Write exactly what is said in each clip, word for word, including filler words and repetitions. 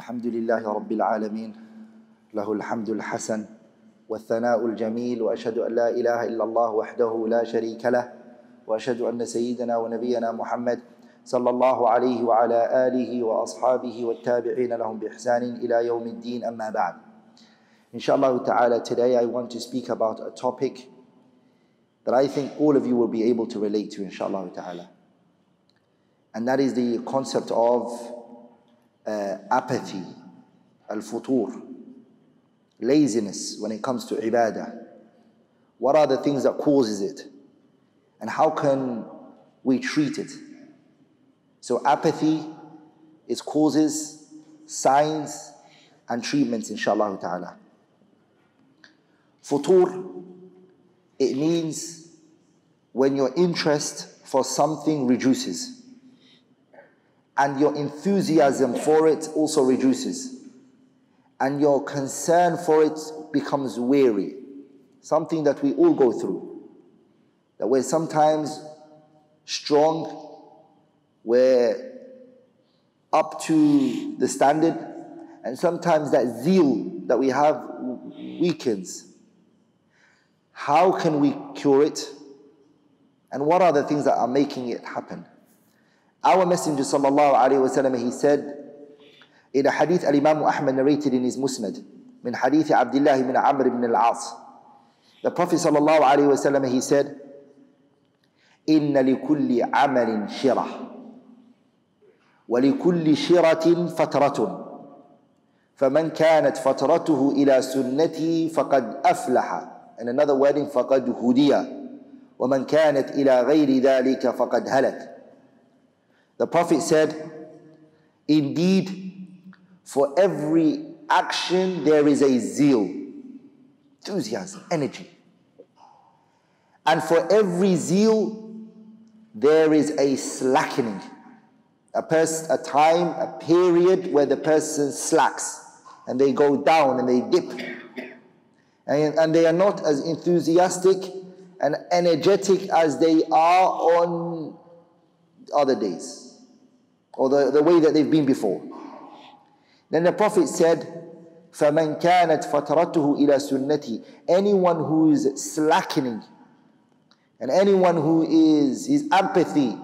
Alhamdulillahi Rabbil Alameen, Lahul Hamdul Hasan, wa Thana'ul Jameel, wa Ashadu an la ilaha illallah wahdahu la sharika lah, wa Ashadu anna Sayyidina wa Nabiyyana Muhammad sallallahu alayhi wa ala alihi wa ashabihi wa tabi'ina lahum bi ihsanin ila yawm al-deen, amma ba'd. Inshallah ta'ala, today I want to speak about a topic that I think all of you will be able to relate to, inshallah ta'ala. And that is the concept of uh, apathy, al-futur, laziness when it comes to ibadah. What are the things that causes it? And how can we treat it? So apathy, its causes, signs, and treatments, inshallah ta'ala. Futur, it means when your interest for something reduces and your enthusiasm for it also reduces and your concern for it becomes weary. Something that we all go through, that we're sometimes strong, we're up to the standard, and sometimes that zeal that we have weakens. How can we cure it? And what are the things that are making it happen? Our Messenger sallallahu alayhi wa sallam, he said in a hadith al-Imam Ahmad narrated in his Musnad, min hadith Abdullah ibn Amr ibn Al As, the Prophet sallallahu alayhi wa sallam, he said, inna li kulli amalin shirah, wa li kulli shiratin fatratun, faman kanat fatratuhu ila sunnati faqad aflaha. And another wording, فَقَدْ هُدِيَ وَمَنْ كَانَتْ إِلَىٰ غَيْرِ ذَٰلِكَ فَقَدْ هَلَكَ. The Prophet said, indeed, for every action there is a zeal, enthusiasm, energy. And for every zeal there is a slackening, a, a time, a period where the person slacks and they go down and they dip. And, and they are not as enthusiastic and energetic as they are on other days, or the, the way that they've been before. Then the Prophet said, فَمَنْ كَانَتْ فَتْرَتُهُ إِلَى سُنَّتِي, anyone who is slackening, and anyone who is, his apathy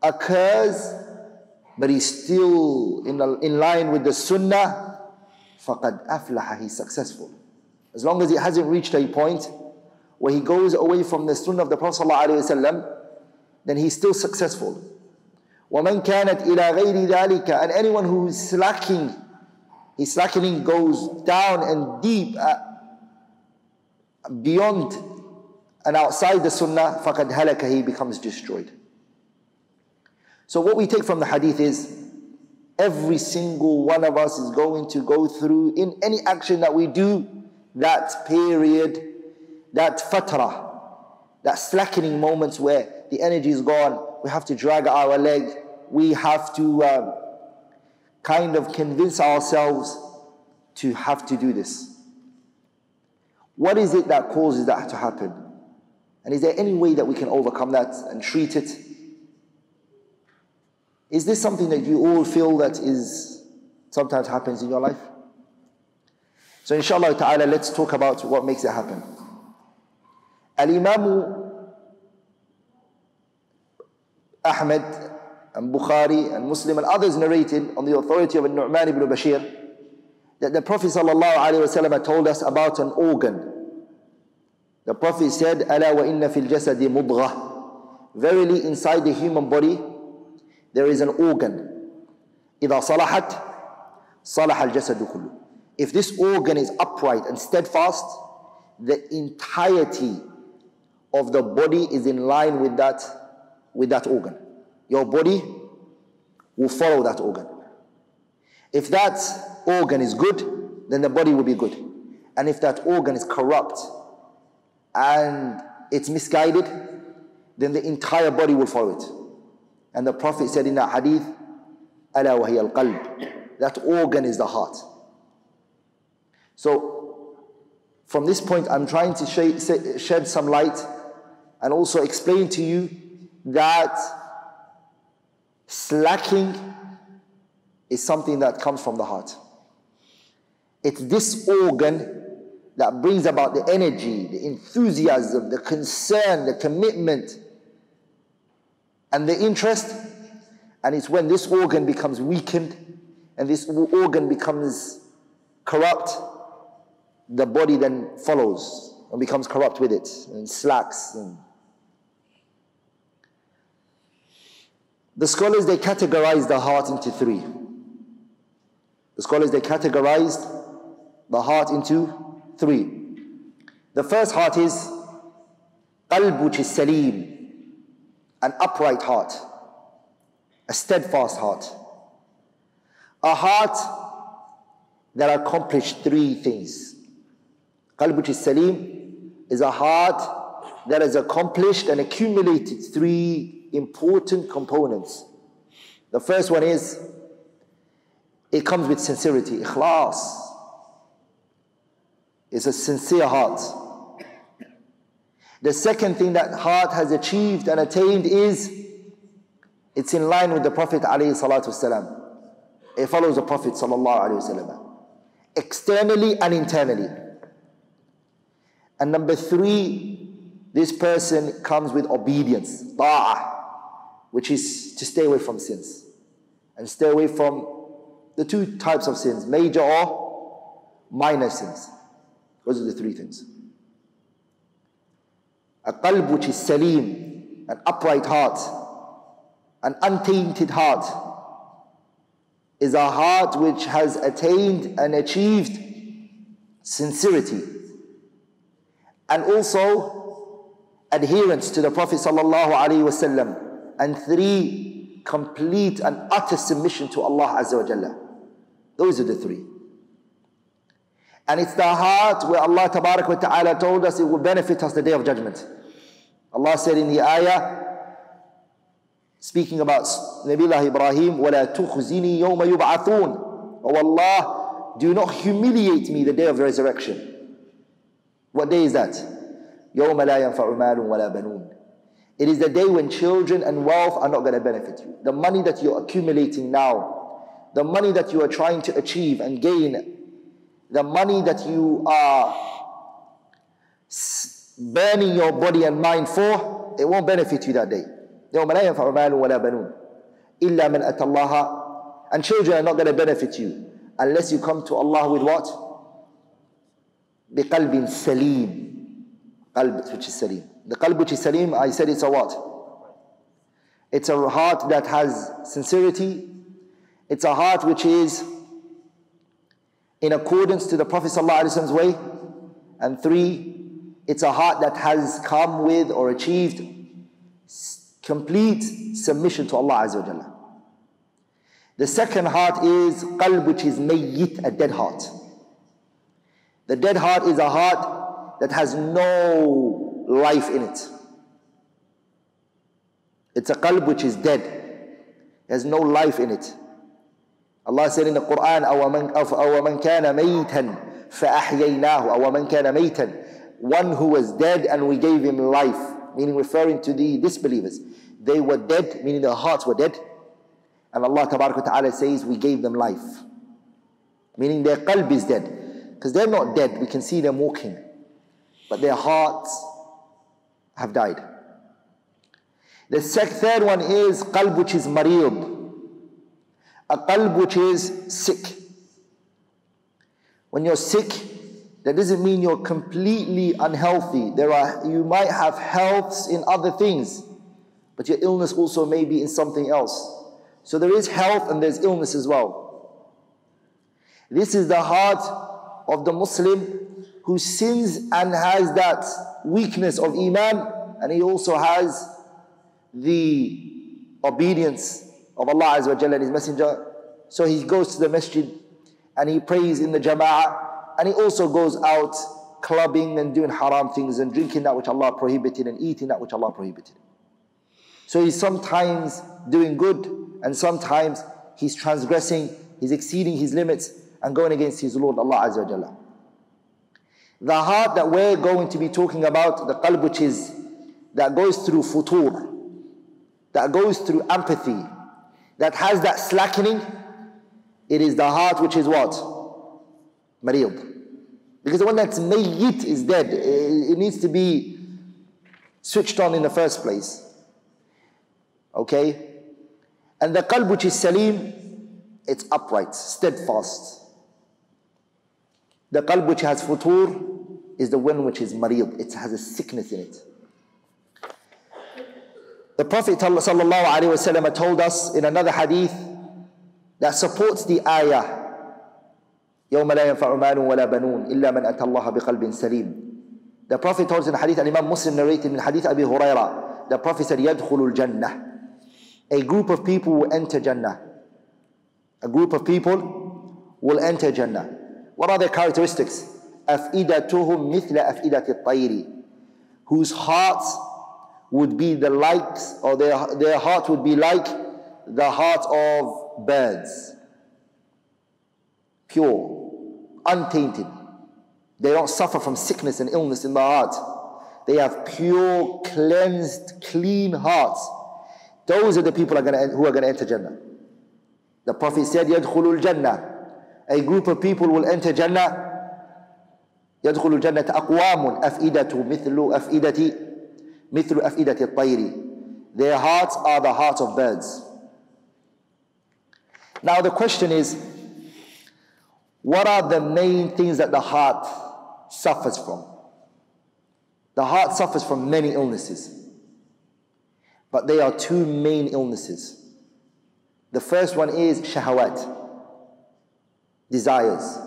occurs, but he's still in, in line with the sunnah, فَقَدْ أَفْلَحَ, he's successful. As long as it hasn't reached a point where he goes away from the sunnah of the Prophet ﷺ, then he's still successful. وَمَنْ كَانَتْ إِلَىٰ غَيْرِ ذَٰلِكَ, and anyone who is slacking, his slackening goes down and deep uh, beyond and outside the sunnah, فَقَدْ هَلَكَ, he becomes destroyed. So what we take from the hadith is, every single one of us is going to go through, in any action that we do, that period, that fatrah, that slackening moments where the energy is gone, we have to drag our leg, we have to um, kind of convince ourselves to have to do this. What is it that causes that to happen? And is there any way that we can overcome that and treat it? Is this something that you all feel that is sometimes happens in your life? So inshallah ta'ala, let's talk about what makes it happen. Al-Imam Ahmad and Bukhari and Muslim and others narrated on the authority of An-Nu'man ibn Bashir that the Prophet sallallahu alayhi wa sallam told us about an organ. The Prophet said, أَلَا وَإِنَّ فِي الْجَسَدِ مُضْغَةٌ, verily inside the human body there is an organ. إِذَا صَلَحَتْ صَلَحَ الْجَسَدُ كُلُّهُ. If this organ is upright and steadfast, the entirety of the body is in line with that, with that organ. Your body will follow that organ. If that organ is good, then the body will be good. And if that organ is corrupt and it's misguided, then the entire body will follow it. And the Prophet said in that hadith, أَلَا وَهِيَ الْقَلْبِ, that organ is the heart. So, from this point, I'm trying to sh shed some light and also explain to you that slacking is something that comes from the heart. It's this organ that brings about the energy, the enthusiasm, the concern, the commitment, and the interest. And it's when this organ becomes weakened and this organ becomes corrupt, the body then follows and becomes corrupt with it and slacks. And the scholars, they categorize the heart into three. The scholars, they categorized the heart into three. The first heart is qalb, which is salim, an upright heart, a steadfast heart, a heart that accomplished three things. Qalb, which is salim, is a heart that has accomplished and accumulated three important components. The first one is, it comes with sincerity, ikhlas. It's a sincere heart. The second thing that heart has achieved and attained is, it's in line with the Prophet ﷺ. It follows the Prophet ﷺ, externally and internally. And number three, this person comes with obedience, ta'ah, which is to stay away from sins and stay away from the two types of sins, major or minor sins. Those are the three things. A qalb, which is salim, an upright heart, an untainted heart, is a heart which has attained and achieved sincerity and also adherence to the Prophet sallallahu alaihi wasallam, and three, complete and utter submission to Allah azza wa jalla. Those are the three. And it's the heart where Allah tabarak wa ta'ala told us it will benefit us the day of judgment. Allah said in the ayah, speaking about Nabiullah Ibrahim, وَلَا تُخْزِنِي يَوْمَ يُبْعَثُونَ, oh Allah, do not humiliate me the day of resurrection. What day is that? يَوْمَ لَا يَنْفَعُ مَالٌ وَلَا بَنُونَ. It is the day when children and wealth are not going to benefit you. The money that you're accumulating now, the money that you are trying to achieve and gain, the money that you are burning your body and mind for, it won't benefit you that day. And children are not going to benefit you unless you come to Allah with what? بِقَلْبٍ salim. Qalb, which is salim. The qalb which is salim, I said it's a what? It's a heart that has sincerity. It's a heart which is in accordance to the Prophet ﷺ's way. And three, it's a heart that has come with or achieved complete submission to Allah azza wa jalla. The second heart is qalb, which is mayyit, a dead heart. The dead heart is a heart that has no life in it. It's a qalb which is dead. It has no life in it. Allah said in the Quran, أَوَمَنْ كَانَ مَيْتًا فَأَحْيَيْنَاهُ, أَوَمَنْ كَانَ مَيْتًا, one who was dead and we gave him life, meaning referring to the disbelievers. They were dead, meaning their hearts were dead. And Allah ta'ala says, we gave them life, meaning their qalb is dead. Because they're not dead, we can see them walking, but their hearts have died. The third one is qalb, which is marid, a qalb which is sick. When you're sick, that doesn't mean you're completely unhealthy. There are, you might have healths in other things, but your illness also may be in something else. So there is health and there's illness as well. This is the heart of the Muslim who sins and has that weakness of Iman, and he also has the obedience of Allah Azza wa Jalla and His Messenger. So he goes to the masjid and he prays in the jama'ah, and he also goes out clubbing and doing haram things and drinking that which Allah prohibited and eating that which Allah prohibited. So he's sometimes doing good and sometimes he's transgressing, he's exceeding his limits and going against his Lord Allah Azza wa Jalla. The heart that we're going to be talking about, the qalb, which is that goes through futur, that goes through apathy, that has that slackening, It is the heart which is what? Mariyad. Because the one that's mayyit is dead. It needs to be switched on in the first place. Okay? And the qalb which is salim, it's upright, steadfast. The qalb which has futur is the one which is mariyad. It has a sickness in it. The Prophet ﷺ told us in another hadith that supports the ayah, يَوْمَ لَا يَنْفَعُ مَالٌ وَلَا بَنُونَ إِلَّا مَنْ أَتَى اللَّهَ بِقَلْبٍ سَلِيمٍ. The Prophet told us in the hadith, Imam Muslim narrated in the hadith Abu Hurairah, the Prophet said, يَدْخُلُ الْجَنَّةِ. A group of people will enter Jannah. A group of people will enter Jannah. What are their characteristics? أَفْئِدَتُهُمْ مِثْلَ أَفْئِدَةِ الطَّيْرِ. Whose hearts would be the likes, or their, their heart would be like the heart of birds. Pure, untainted. They don't suffer from sickness and illness in their heart. They have pure, cleansed, clean hearts. Those are the people are gonna, who are going to enter Jannah. The Prophet said, يَدْخُلُ الْجَنَّةِ. A group of people will enter Jannah. يَدْخُلُ الْجَنَّةِ أَقْوَامٌ أَفْئِدَةُ مِثْلُ أَفْئِدَةِ مِثْلُ أَفْئِدَةِ الطَّيْرِ. Their hearts are the hearts of birds. Now the question is, what are the main things that the heart suffers from? The heart suffers from many illnesses, but there are two main illnesses. The first one is shahawat, desires.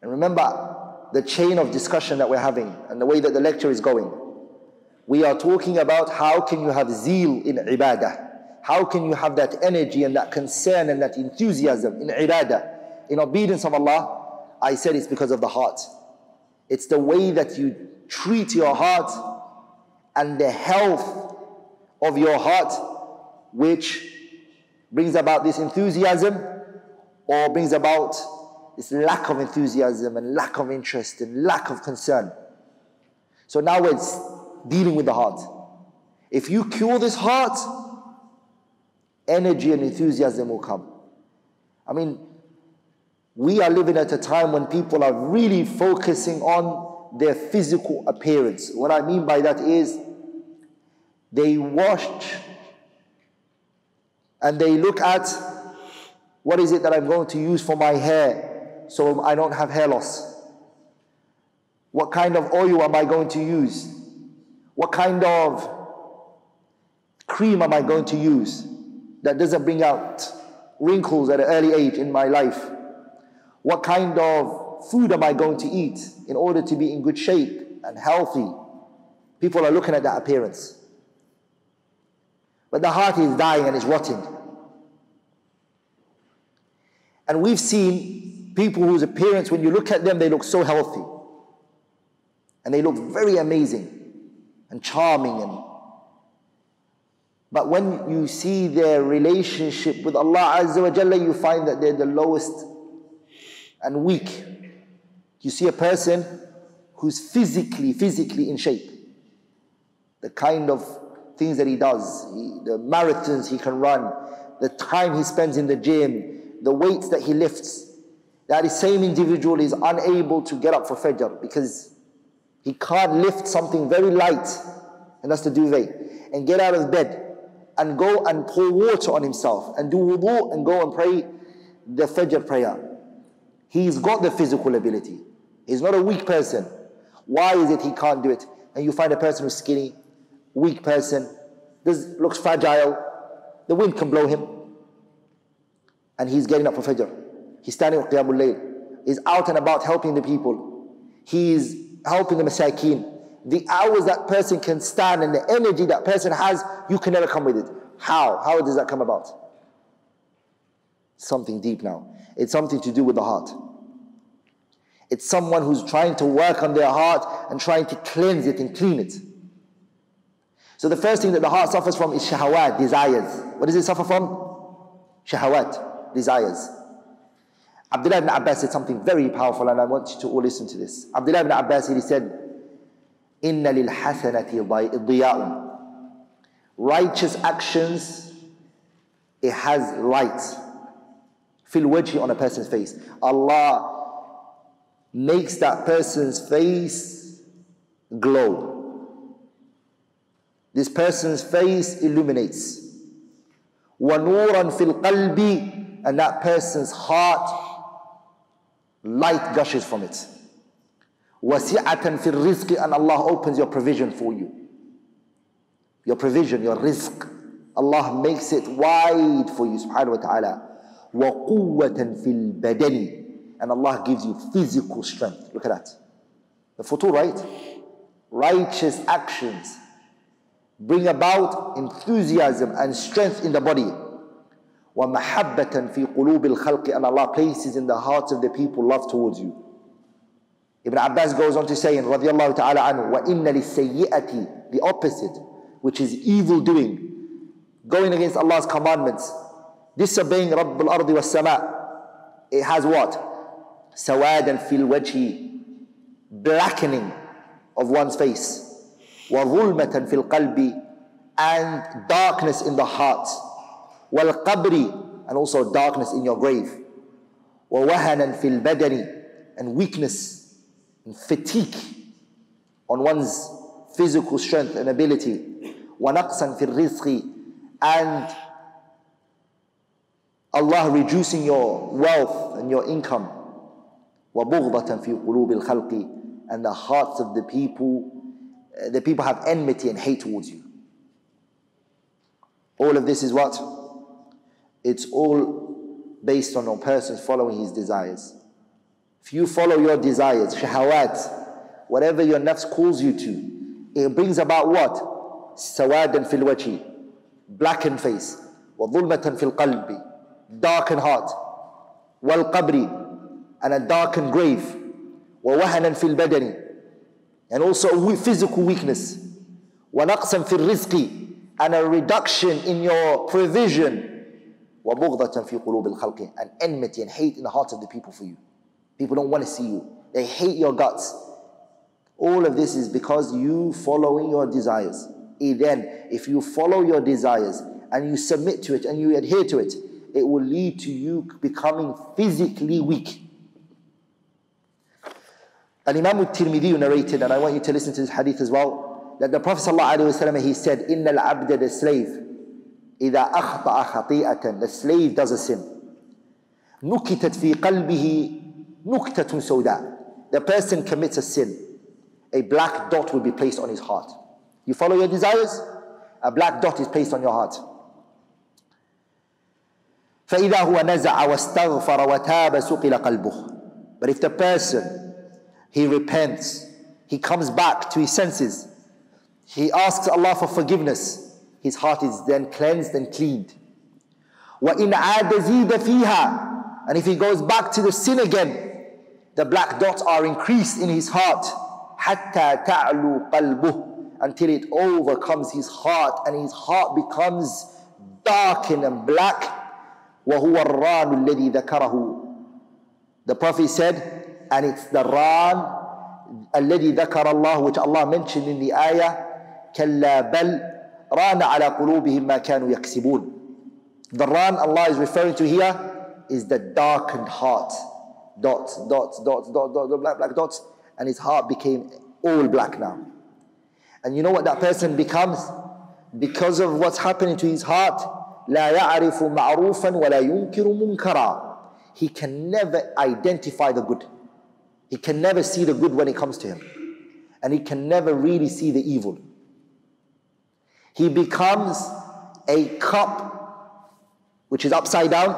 And remember the chain of discussion that we're having and the way that the lecture is going. We are talking about how can you have zeal in ibadah? How can you have that energy and that concern and that enthusiasm in ibadah, in obedience of Allah? I said it's because of the heart. It's the way that you treat your heart and the health of your heart which brings about this enthusiasm or brings about this lack of enthusiasm and lack of interest and lack of concern. So now it's dealing with the heart. If you cure this heart, energy and enthusiasm will come. I mean, we are living at a time when people are really focusing on their physical appearance. What I mean by that is they watch and they look at what is it that I'm going to use for my hair so I don't have hair loss? What kind of oil am I going to use? What kind of cream am I going to use that doesn't bring out wrinkles at an early age in my life? What kind of food am I going to eat in order to be in good shape and healthy? People are looking at that appearance. But the heart is dying and it's rotting. And we've seen people whose appearance, when you look at them, they look so healthy. And they look very amazing and charming and but when you see their relationship with Allah Azza wa Jalla, you find that they're the lowest and weak. You see a person who's physically, physically in shape. The kind of things that he does, he, the marathons he can run, the time he spends in the gym, the weights that he lifts. That same individual is unable to get up for Fajr because he can't lift something very light, and that's the duvet, and get out of bed and go and pour water on himself and do wudu and go and pray the Fajr prayer. He's got the physical ability. He's not a weak person. Why is it he can't do it? And you find a person who's skinny, weak person, this looks fragile, the wind can blow him. And he's getting up for Fajr. He's standing with Qiyamul Layl. He's out and about helping the people. He's helping the masakeen. The hours that person can stand and the energy that person has, you can never come with it. How? How does that come about? Something deep now. It's something to do with the heart. It's someone who's trying to work on their heart and trying to cleanse it and clean it. So the first thing that the heart suffers from is shahawat, desires. What does it suffer from? Shahawat, desires. Abdullah ibn Abbas said something very powerful, and I want you to all listen to this. Abdullah ibn Abbas, he said, Inna lil hasanati diya'un. Righteous actions, it has light. fil wajhi, on a person's face. Allah makes that person's face glow. This person's face illuminates. وَنُورًا fil qalbi, and that person's heart, light gushes from it. وَسِعَةً fil rizqi, and Allah opens your provision for you. Your provision, your rizq, Allah makes it wide for you, subhanahu wa ta'ala. وَقُوَّةً فِي الْبَدَنِ, and Allah gives you physical strength. Look at that. The futur, right? Righteous actions bring about enthusiasm and strength in the body. وَمَحَبَّةً فِي قُلُوبِ الْخَلْقِ, and Allah places in the hearts of the people love towards you. Ibn Abbas goes on to say in radiallahu ta'ala anhu, وَإِنَّ لِلسَّيِّئَةِ, the opposite, which is evil doing, going against Allah's commandments, disobeying Rabbul Ardi was Sama, it has what? Sawadan fil wajhi, blackening of one's face. Wa dhulmatan fil qalbi, and darkness in the heart. Wal qabri, and also darkness in your grave. Wa wahanan fil badani, and weakness and fatigue on one's physical strength and ability. Wa naqsan fil rizqi, and Allah reducing your wealth and your income. وَبُغْضَةً فِي قُلُوبِ الْخَلْقِ, and the hearts of the people, the people have enmity and hate towards you. All of this is what? It's all based on a person following his desires. If you follow your desires, shahawat, whatever your nafs calls you to, it brings about what? سَوَادًا فِي الْوَجْهِ, blackened face. وَظُلْمَةً فِي الْقَلْبِ, darkened heart. وَالْقَبْرِ, and a darkened grave. وَوَهَنًا فِي الْبَدَنِ, and also a physical weakness. وَنَقْسًا فِي الرِّزْقِ, and a reduction in your provision. وَبُغْضَةً فِي قُلُوبِ الْخَلْقِ, and enmity and hate in the hearts of the people for you. People don't want to see you. They hate your guts. All of this is because you following your desires. Then, if you follow your desires and you submit to it and you adhere to it, it will lead to you becoming physically weak. Al-Imam al-Tirmidhi narrated, and I want you to listen to this hadith as well, that the Prophet ﷺ, he said, إِنَّ الْعَبْدَ, the slave, إِذَا أَخْطَأَ خَطِيئَةً, the slave does a sin, نُكِتَتْ فِي قَلْبِهِ نُكْتَةٌ سَوْدَاء, the person commits a sin, a black dot will be placed on his heart. You follow your desires, a black dot is placed on your heart. فَإِذَا هُوَ نَزَعَ وَاسْتَغْفَرَ وَتَابَ سُقِلَ قَلْبُهُ. But if the person, he repents, he comes back to his senses, he asks Allah for forgiveness, his heart is then cleansed and cleaned. وَإِنْ عَادَ زِيدَ فِيهَا, and if he goes back to the sin again, the black dots are increased in his heart. حَتَّى تَعْلُوا قَلْبُهُ, until it overcomes his heart and his heart becomes darkened and black. وَهُوَ الرَّانُ الَّذِي ذَكَرَهُ, the Prophet said, and it's the ran, الَّذِي ذَكَرَ اللَّهُ, which Allah mentioned in the ayah, كَلَّا بَلْ رَانَ عَلَى قُلُوبِهِمْ مَا كَانُوا يَكْسِبُونَ. The ran Allah is referring to here is the darkened heart. Dots, dots, dots, dots, dots, black, black dots, and his heart became all black now. And you know what that person becomes? Because of what's happening to his heart, لَا يَعْرِفُ مَعْرُوفًا وَلَا يُنْكِرُ مُنْكَرًا, he can never identify the good. He can never see the good when it comes to him. And he can never really see the evil. He becomes a cup which is upside down,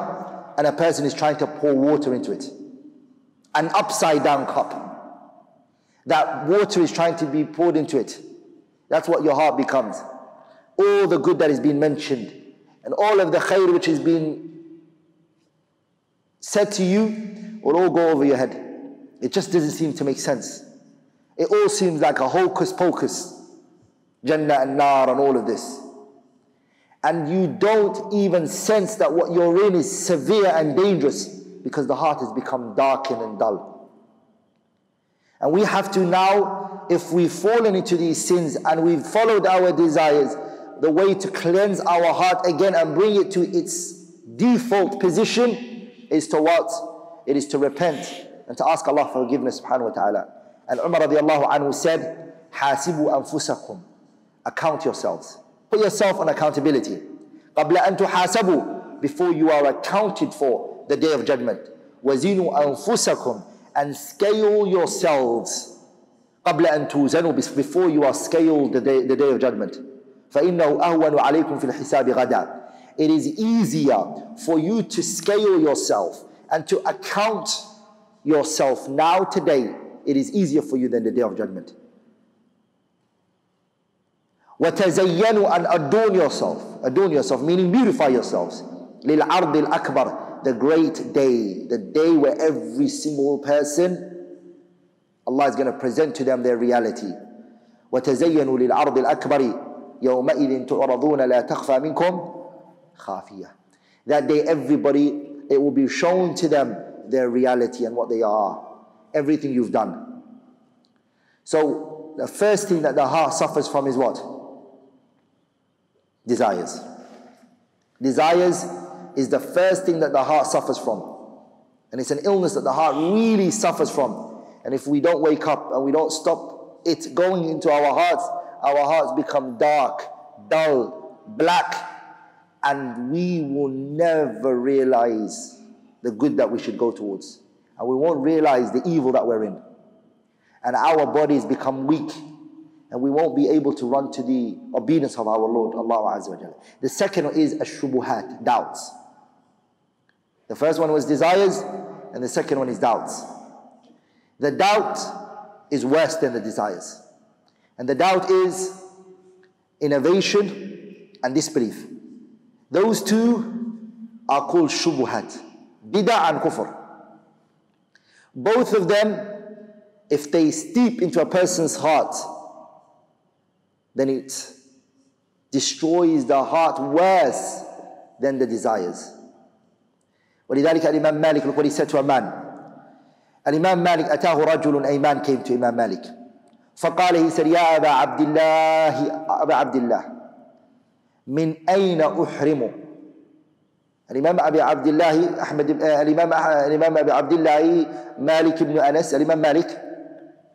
and a person is trying to pour water into it. An upside down cup. That water is trying to be poured into it. That's what your heart becomes. All the good that is being mentioned and all of the khair which is being said to you will all go over your head. It just doesn't seem to make sense. It all seems like a hocus pocus. Jannah and Nar and all of this. And you don't even sense that what you're in is severe and dangerous because the heart has become darkened and dull. And we have to now, if we've fallen into these sins and we've followed our desires, the way to cleanse our heart again and bring it to its default position is to what? It is to repent and to ask Allah for forgiveness subhanahu wa ta'ala. And Umar radiallahu anhu said, Hasibu anfusakum. Account yourselves. Put yourself on accountability. Qabla an tuhasabu, before you are accounted for the day of judgment. Wazinu anfusakum, and scale yourselves. Qabla an tuzanu, before you are scaled the day, the day of judgment. فَإِنَّهُ أَهْوَنُ عَلَيْكُمْ فِي الْحِسَابِ غَدًا. It is easier for you to scale yourself and to account yourself now today. It is easier for you than the day of judgment. وَتَزَيَّنُوا, and adorn yourself. Adorn yourself, meaning beautify yourselves. لِلْعَرْضِ الْأَكْبَرِ, the great day, the day where every single person, Allah is going to present to them their reality. وَتَزَيَّنُوا لِلْعَرْضِ الْأَكْبَرِ يَوْمَئِذٍ تُعْرَضُونَ لَا تَخْفَى مِنْكُمْ خَافِيَةٌ. That day everybody, it will be shown to them their reality and what they are, everything you've done. So the first thing that the heart suffers from is what? Desires. Desires is the first thing that the heart suffers from. And it's an illness that the heart really suffers from. And if we don't wake up and we don't stop it going into our hearts, our hearts become dark, dull, black, and we will never realize the good that we should go towards. And we won't realize the evil that we're in. And our bodies become weak. And we won't be able to run to the obedience of our Lord, Allah Azza wa Jalla. The second is ash-shubuhat, doubts. The first one was desires, and the second one is doubts. The doubt is worse than the desires. And the doubt is innovation and disbelief. Those two are called shubuhat, bid'ah and kufr. Both of them, if they steep into a person's heart, then it destroys the heart worse than the desires. ولذلك الإمام مالك, look what he said to a man. الإمام مالك أتاه رجل, a man came to Imam Malik. فقال, he said, يا أبا عبد الله, أبا عبد الله. من أين أحرم؟ الإمام أبي عبد الله أحمد الإمام الإمام أبي عبد الله مالك بن أنس الإمام مالك.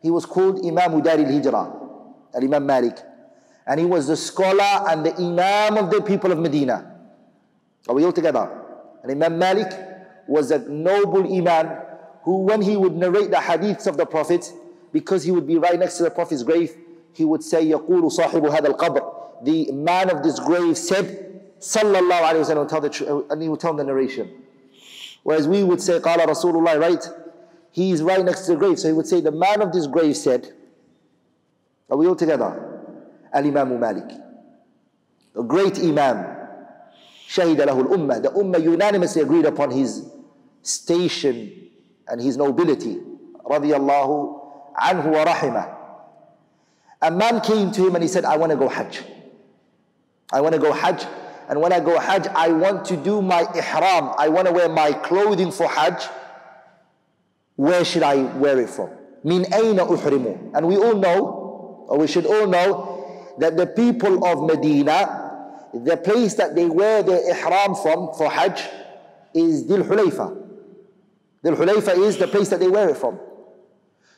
He was called Imam Dar al-Hijra, Imam Malik, and he was the scholar and the Imam of the people of Medina. Are we all together? Imam Malik was a noble Imam who, when he would narrate the hadiths of the Prophet, because he would be right next to the Prophet's grave, he would say, "يقول صاحب هذا القبر." The man of this grave said, Sallallahu Alaihi Wasallam, tell the, and he would tell the narration. Whereas we would say, Qala Rasulullah, right? He is right next to the grave. So he would say, the man of this grave said, are we all together? Al-Imam Malik. A great Imam. Shahida lahu al-Ummah. The Ummah unanimously agreed upon his station and his nobility. Radiyallahu anhu wa rahimah. A man came to him and he said, I want to go Hajj. I want to go Hajj, and when I go Hajj, I want to do my ihram. I want to wear my clothing for Hajj. Where should I wear it from? Min ayna uhrimu. And we all know, or we should all know, that the people of Medina, the place that they wear their ihram from for Hajj is Dhul-Hulayfa. Dhul-Hulayfa is the place that they wear it from.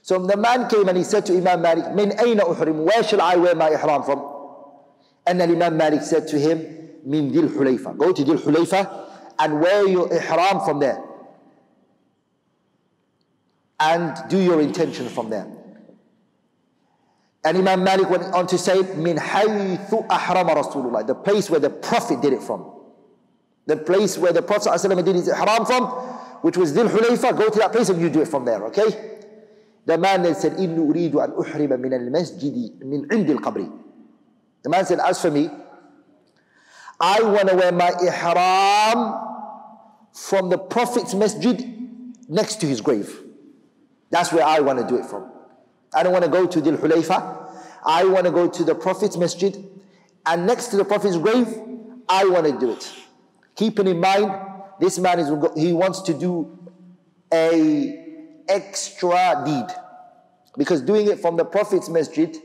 So the man came and he said to Imam Malik, Min ayna uhrimu, where shall I wear my ihram from? And then Imam Malik said to him, Min Dhul-Hulayfa. Go to Dhul-Hulayfa and wear your ihram from there. And do your intention from there. And Imam Malik went on to say, Min haythu ahrama Rasulullah. The place where the Prophet did it from. The place where the Prophet ﷺ did his ihram from, which was Dhul-Hulayfa. Go to that place and you do it from there, okay? The man then said, Inni uridu an uhrima min al-masjidi min indi al-qabri. The man said, as for me, I want to wear my ihram from the Prophet's masjid next to his grave. That's where I want to do it from. I don't want to go to Dhul-Hulayfa. I want to go to the Prophet's masjid. And next to the Prophet's grave, I want to do it. Keeping in mind, this man, is he wants to do an extra deed. Because doing it from the Prophet's masjid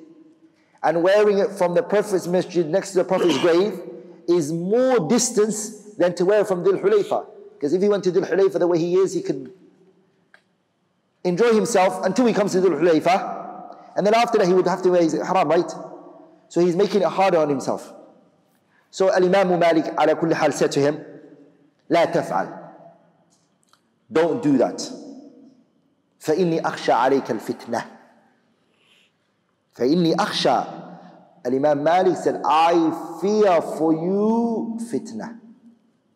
and wearing it from the Prophet's masjid next to the Prophet's grave is more distance than to wear it from Dhul-Hulayfa. Because if he went to Dhul-Hulayfa the way he is, he could enjoy himself until he comes to Dhul-Hulayfa. And then after that, he would have to wear his ihram, right? So he's making it harder on himself. So Al-Imam Malik ala kulli hal said to him, "La taf'al. Don't do that. فَإِنِّي أَخْشَى عَلَيْكَ الْفِتْنَةِ فَإِنِّي أَخْشَى." Al-Imam Malik said, "I fear for you fitna,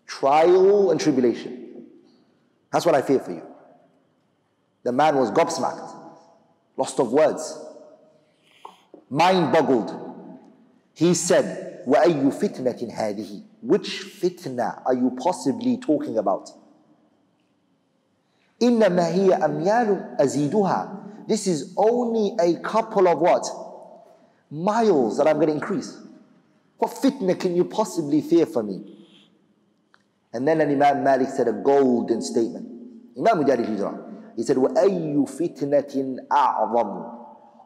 trial and tribulation. That's what I fear for you." The man was gobsmacked, lost of words, mind boggled. He said, "وَأَيُّ فِتْنَةٍ هَذِهِ?" Which fitna are you possibly talking about? إِنَّمَا هِيَ أَمْيَالٌ أَزِيدُهَا. This is only a couple of what? Miles that I'm going to increase. What fitna can you possibly fear for me? And then Imam Malik said a golden statement. Imam Mujahid Hijrah. He said, وَأَيُّ فِتْنَةٍ أَعْظَمُ.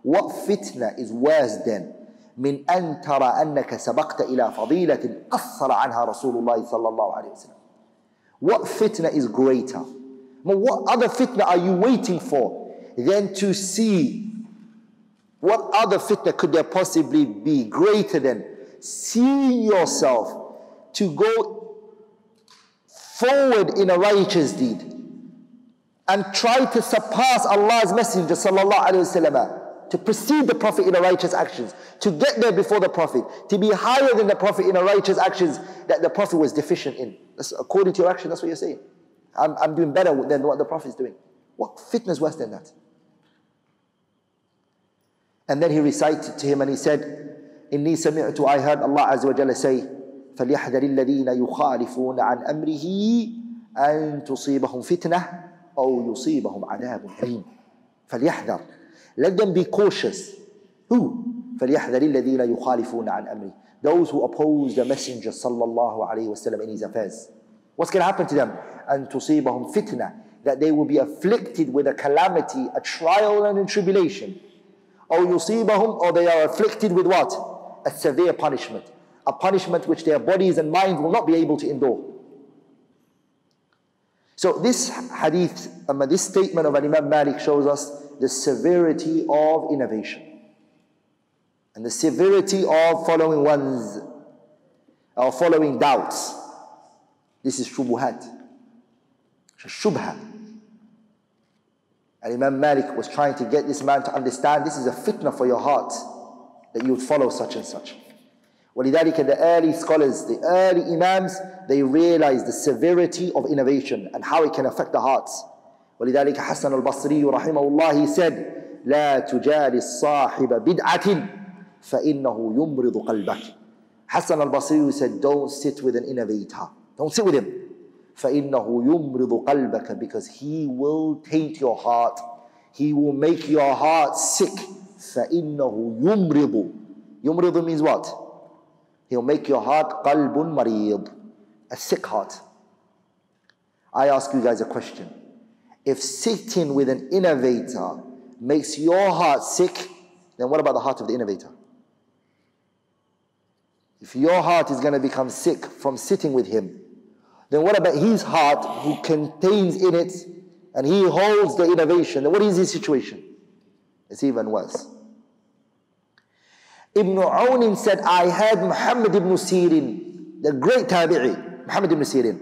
What fitna is worse than مِنْ أَن تَرَى أَنَّكَ سَبَقْتَ إِلَى فَضِيلَةٍ أَثَّرَ عَنْهَا رَسُولُ اللَّهِ صَلَّى اللَّهُ عَلَيْهِ وَسَلَّمَ. What fitna is greater? What other fitna are you waiting for than to see? What other fitna could there possibly be greater than seeing yourself to go forward in a righteous deed and try to surpass Allah's Messenger sallallahu alayhi wasallam, to precede the Prophet in the righteous actions, to get there before the Prophet, to be higher than the Prophet in the righteous actions that the Prophet was deficient in? That's according to your action, that's what you're saying. I'm, I'm doing better than what the Prophet is doing. What fitna is worse than that? And then he recited to him and he said, "Inni sami'tu," I heard Allah Azza wa Jalla say, فَلْيَحْذَرِ الَّذِينَ يُخَالِفُونَ عَنْ أَمْرِهِ أَن تُصِيبَهُمْ فِتْنَةٌ أَوْ يُصِيبَهُمْ عَذَابٌ أَلِيمٌ. فَلْيَحْذَرِ. Let them be cautious. Who? فَلْيَحْذَرِ الَّذِينَ يُخَالِفُونَ عَنْ أَمْرِهِ. Those who oppose the Messenger sallallahu alayhi wasallam in his affairs. What's going to happen to them? أَن تُصِيبَهُمْ فِتْنَةٌ. That they will be afflicted with a calamity, a trial and a tribulation. Or yusibahum, or they are afflicted with what? A severe punishment. A punishment which their bodies and minds will not be able to endure. So this hadith, this statement of Imam Malik shows us the severity of innovation. And the severity of following one's, or following doubts. This is shubuhat. Shubha. And Imam Malik was trying to get this man to understand this is a fitna for your heart, that you would follow such and such. وَلِذَلِكَ the early scholars, the early imams, they realized the severity of innovation and how it can affect the hearts. وَلِذَلِكَ Hassan al-Basri رحمه الله, he said, لَا تُجَالِ الصَّاحِبَ بِدْعَةٍ فَإِنَّهُ يُمْرِضُ قَلْبَكِ. Hassan al-Basri said, don't sit with an innovator. Don't sit with him. فَإِنَّهُ يُمْرِضُ قَلْبَكَ. Because he will taint your heart. He will make your heart sick. فَإِنَّهُ يُمْرِضُ. يُمْرِضُ means what? He'll make your heart قَلْبٌ مَرِيض. A sick heart. I ask you guys a question. If sitting with an innovator makes your heart sick, then what about the heart of the innovator? If your heart is going to become sick from sitting with him, then what about his heart who contains in it and he holds the innovation? Then what is his situation? It's even worse. Ibn Awnin said, I heard Muhammad ibn Sirin, the great tabi'i, Muhammad ibn Sirin.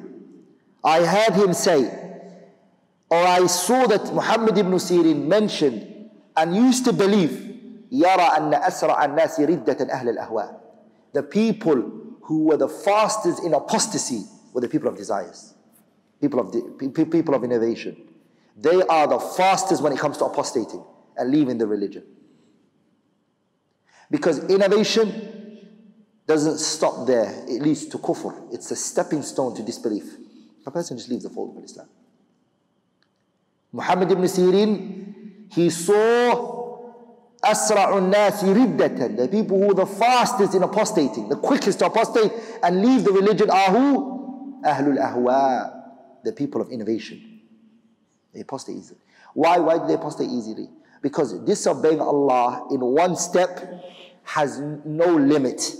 I heard him say, or I saw that Muhammad ibn Sirin mentioned and used to believe, يَرَى أَنَّ أَسْرَعَ النَّاسِ رِدَّةً أَهْلَ الْأَهْوَاءِ. The people who were the fastest in apostasy were the people of desires, people of, de people of innovation. They are the fastest when it comes to apostating and leaving the religion. Because innovation doesn't stop there, it leads to kufr. It's a stepping stone to disbelief. A person just leaves the fold of Islam. Muhammad ibn Sirin, he saw asra'un nasi riddatan, the people who are the fastest in apostating, the quickest to apostate and leave the religion are who? Ahlul Ahwa, the people of innovation. They apostate easily. Why? Why do they apostate easily? Because disobeying Allah in one step has no limit.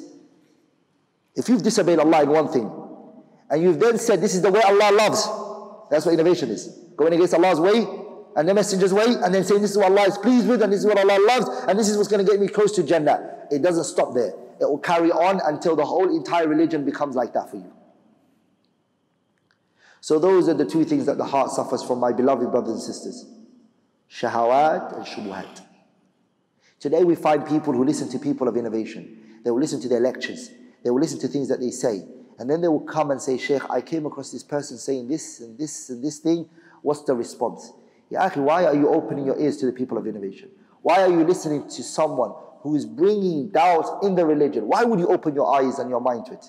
If you've disobeyed Allah in one thing, and you've then said this is the way Allah loves, That's what innovation is. Going against Allah's way and the Messenger's way, and then saying this is what Allah is pleased with, and this is what Allah loves, and this is what's going to get me close to Jannah. It doesn't stop there. It will carry on until the whole entire religion becomes like that for you. So those are the two things that the heart suffers from, my beloved brothers and sisters. Shahawat and shubuhat. Today we find people who listen to people of innovation. They will listen to their lectures. They will listen to things that they say. And then they will come and say, Shaykh, I came across this person saying this and this and this thing. What's the response? Ya akhi, why are you opening your ears to the people of innovation? Why are you listening to someone who is bringing doubt in the religion? Why would you open your eyes and your mind to it?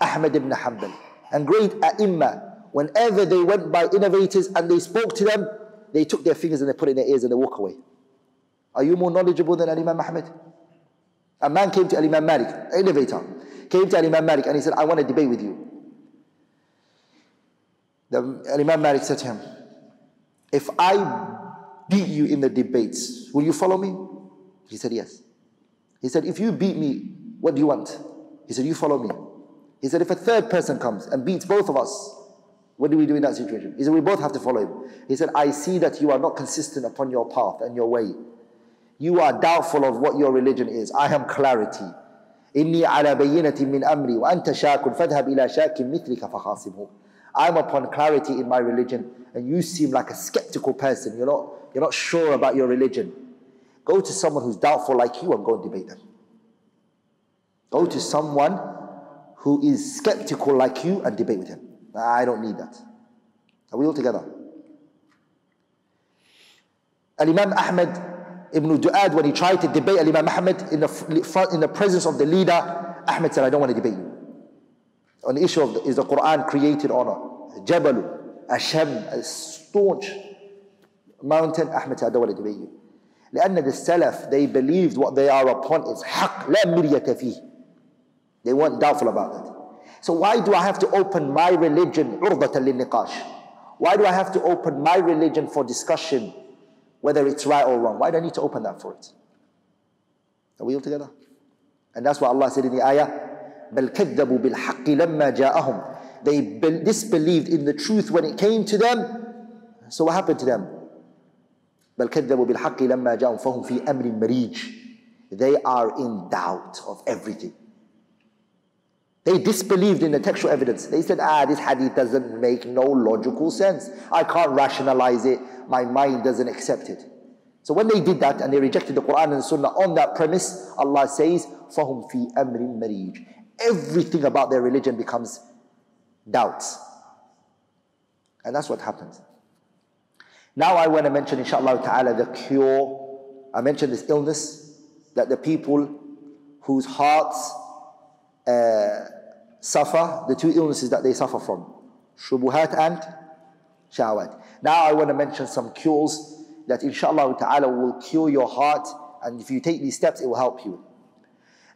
Ahmad ibn Hanbal and great A'imma, whenever they went by innovators and they spoke to them, they took their fingers and they put it in their ears and they walk away. Are you more knowledgeable than Al-Imam Ahmed? A man came to Al-Imam Malik, an innovator, came to Al-Imam Malik and he said, I want to debate with you. The Al-Imam Malik said to him, if I beat you in the debates, will you follow me? He said, yes. He said, if you beat me, what do you want? He said, you follow me. He said, if a third person comes and beats both of us, what do we do in that situation? He said, we both have to follow him. He said, I see that you are not consistent upon your path and your way. You are doubtful of what your religion is. I am clarity. Inni ala bayyinati min amri wa anta shakun fadhhab ila shakin mithlika fakhasibhu. I'm upon clarity in my religion, and you seem like a skeptical person. You're not, you're not sure about your religion. Go to someone who's doubtful like you and go and debate them. Go to someone who is skeptical like you and debate with him. I don't need that. Are we all together? Al-Imam Ahmad ibn Du'ad, when he tried to debate Al-Imam Ahmad in the, in the presence of the leader, Ahmad said, I don't want to debate you. On the issue of the, is the Quran created or not? Jabalu, Asham, a staunch mountain. Ahmad said, I don't want to debate you. لأن the Salaf, they believed what they are upon is haq, la miryata fihi. They weren't doubtful about that. So why do I have to open my religion urdatan lil-niqash? Why do I have to open my religion for discussion, whether it's right or wrong? Why do I need to open that for it? Are we all together? And that's what Allah said in the ayah, بَلْ كَذَّبُوا بِالْحَقِّ لَمَّا جَاءَهُمْ. They disbelieved in the truth when it came to them. So what happened to them? بَلْ كَذَّبُوا بِالْحَقِّ لَمَّا جَاءَهُمْ فَهُمْ فِي أَمْرٍ مَرِيجٍ. They are in doubt of everything. They disbelieved in the textual evidence. They said, ah, this hadith doesn't make no logical sense. I can't rationalize it. My mind doesn't accept it. So when they did that and they rejected the Quran and Sunnah on that premise, Allah says, فَهُمْ فِي أَمْرٍ مَرِيجٍ. Everything about their religion becomes doubts. And that's what happens. Now I want to mention, inshaAllah ta'ala, the cure. I mentioned this illness that the people whose hearts Uh, suffer, the two illnesses that they suffer from, shubuhat and shahawat. Now I want to mention some cures that inshallah ta'ala will cure your heart, and if you take these steps it will help you.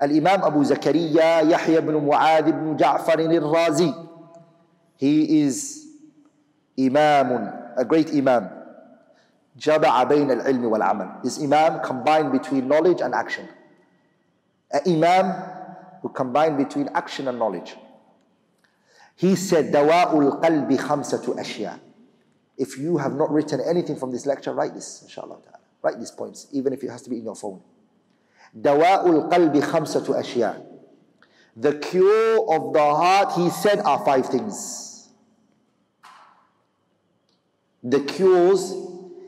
Al-Imam Abu Zakariya Yahya ibn Mu'ad ibn Ja'farin al-Razi, he is imamun, a great imam. Jaba'a bayna al-ilmi wal-amal. This imam combined between knowledge and action. An imam who combine between action and knowledge. He said, Dawa'ul qalbi khamsatu ashya. If you have not written anything from this lecture, write this, inshallah ta'ala. Write these points, even if it has to be in your phone. Dawa'ul qalbi khamsatu ashya. The cure of the heart, he said, are five things. The cures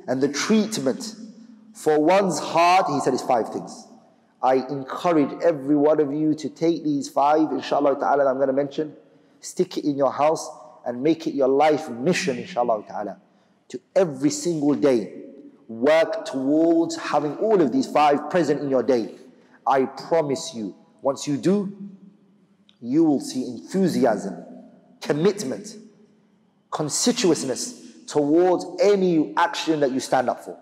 and the treatment for one's heart, he said, is five things. I encourage every one of you to take these five, inshallah ta'ala, that I'm going to mention. Stick it in your house and make it your life mission, inshallah ta'ala, to every single day. Work towards having all of these five present in your day. I promise you, once you do, you will see enthusiasm, commitment, conspicuousness towards any action that you stand up for.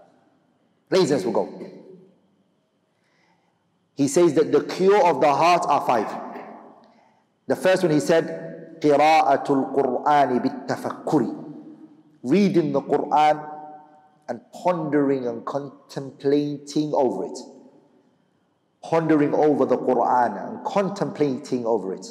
Laziness will go. He says that the cure of the heart are five. The first one he said, قِرَاءَةُ الْقُرْآنِ بِالتَّفَكُّرِ. Reading the Quran and pondering and contemplating over it. Pondering over the Quran and contemplating over it.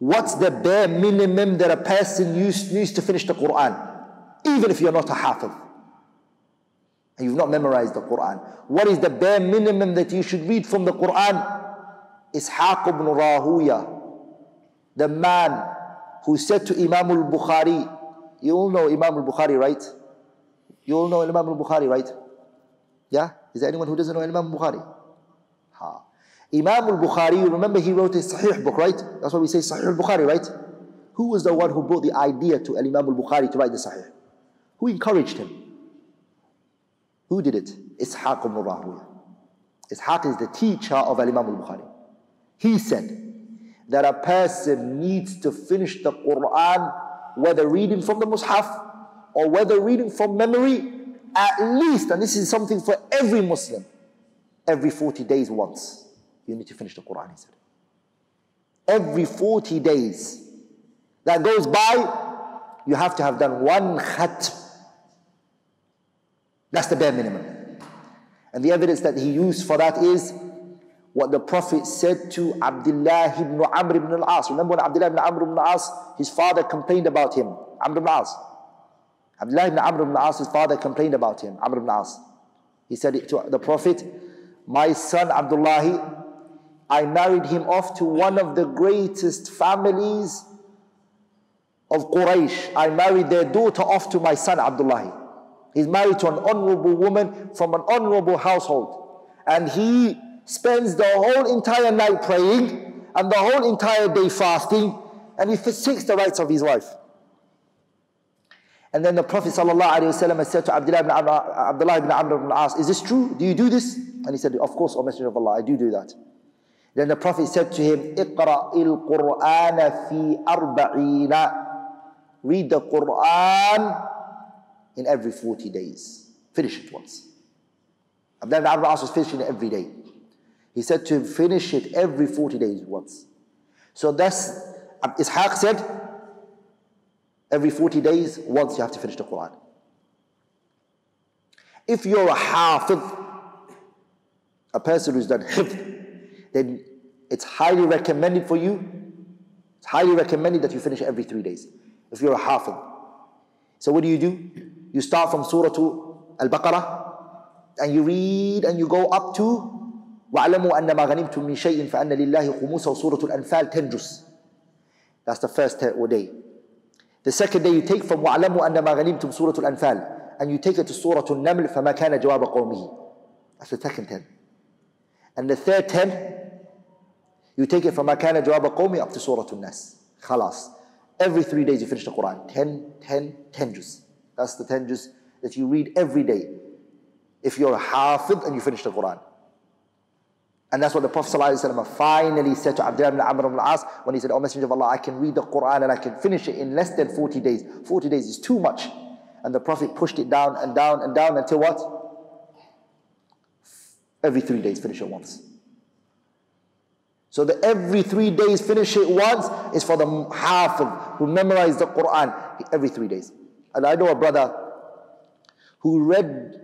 What's the bare minimum that a person use, needs to finish the Quran? Even if you're not a hafiz and you've not memorized the Quran, what is the bare minimum that you should read from the Quran? Ishaq ibn Rahuya, the man who said to Imam al-Bukhari, you all know Imam al-Bukhari, right? You all know Imam al-Bukhari, right? Yeah? Is there anyone who doesn't know Imam al-Bukhari? Ha. Imam al-Bukhari, you remember he wrote a Sahih book, right? That's why we say Sahih al-Bukhari, right? Who was the one who brought the idea to Imam al-Bukhari to write the Sahih? Who encouraged him? Who did it? Ishaq ibn Rahuya. Ishaq is the teacher of Imam al-Bukhari. He said that a person needs to finish the Quran, whether reading from the Mus'haf or whether reading from memory, at least, and this is something for every Muslim, every forty days once, you need to finish the Quran, he said. Every forty days that goes by, you have to have done one khat. That's the bare minimum. And the evidence that he used for that is what the Prophet said to Abdullah ibn Amr ibn Al As. Remember when Abdullah ibn Amr ibn Al As, his father complained about him. Amr ibn Al As. Abdullah ibn Amr ibn Al As, his father complained about him. Amr ibn Al As. He said to the Prophet, my son Abdullah, I married him off to one of the greatest families of Quraysh. I married their daughter off to my son Abdullah. He's married to an honorable woman from an honorable household. And he spends the whole entire night praying and the whole entire day fasting, and he forsakes the rights of his wife. And then the Prophet ﷺ said to Abdullah ibn Amr, Abdullah ibn Amr ibn As, is this true? Do you do this? And he said, of course, O Messenger of Allah, I do do that. Then the Prophet said to him, اقرأ القرآن في أربعين. Read the Quran in every forty days. Finish it once. Abdullah ibn Amr ibn As was finishing it every day. He said to him, finish it every forty days once. So that's, Ishaq said, every forty days once you have to finish the Quran. If you're a hafiz, a person who's done hifz, then it's highly recommended for you, it's highly recommended that you finish every three days, if you're a hafiz. So what do you do? You start from Surah Al-Baqarah, and you read, and you go up to وَعَلَمُوا أَنَّ مَا غَنِمْتُم مِّن شَيْءٍ فَأَنَّ لِلَّهِ خُمُسَهُ سُورَةُ الْأَنْفَالِ ten juz. That's the first day. The second day you take from وَعَلَمُوا أَنَّ مَا غَنِمْتُم سُورَةُ الْأَنْفَالِ and you take it to Surah Al-Naml فَمَا كَانَ جَوَابَ قَوْمِهِ. That's the second ten. And the third ten, you take it from فَمَا كَانَ جَوَابَ قَوْمِهِ up to Surah Al-Nas. Khalas. Every three days you finish the Quran. ten, ten, ten juz. That's the ten juz that you read every day if you're a hafiz and you finish the Quran. And that's what the Prophet ﷺ finally said to Abdullah ibn Amr ibn As when he said, O Messenger of Allah, I can read the Quran and I can finish it in less than forty days. forty days is too much. And the Prophet pushed it down and down and down until what? Every three days, finish it once. So the every three days, finish it once is for the hafiz who memorized the Quran every three days. And I know a brother who read,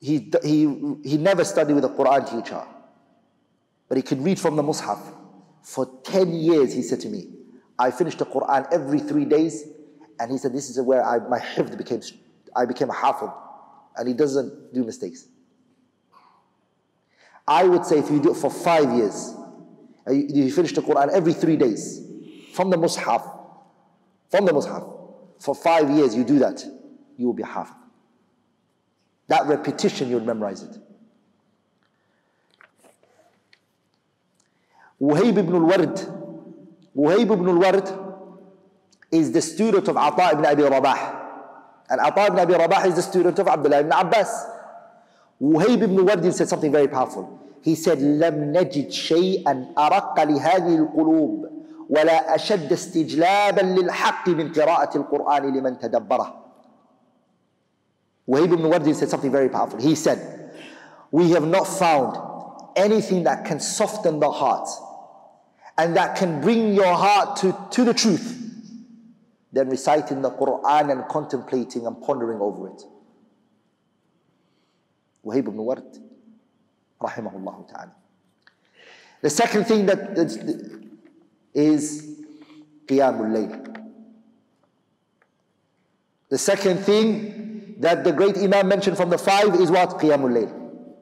he, he, he never studied with a Quran teacher, but he could read from the Mus'haf. For ten years, he said to me, I finished the Quran every three days. And he said, this is where I, my hifd became, I became a hafiz. And he doesn't do mistakes. I would say if you do it for five years, you, you finish the Quran every three days, from the Mus'haf, from the Mus'haf, for five years you do that, you will be a hafiz. That repetition, you'll memorize it. Uhayb ibn al-Ward. Uhayb ibn al-Ward is the student of Ata ibn Abi Rabah. And Ata ibn Abi Rabah is the student of Abdullah ibn Abbas. Uhayb ibn al-Ward said something very powerful. He said, لم نجد شيئا أرق لهذه القلوب ولا أشد استجلابا للحق من قراءة القرآن لمن تدبره. Uhayb ibn al-Ward said something very powerful. He said, we have not found anything that can soften the heart and that can bring your heart to, to the truth than reciting the Quran and contemplating and pondering over it. Uhayb ibn al-Ward, rahimahullah ta'ala. The second thing that is Qiyamul Layl. The second thing that the great Imam mentioned from the five is what? Qiyamul Layl.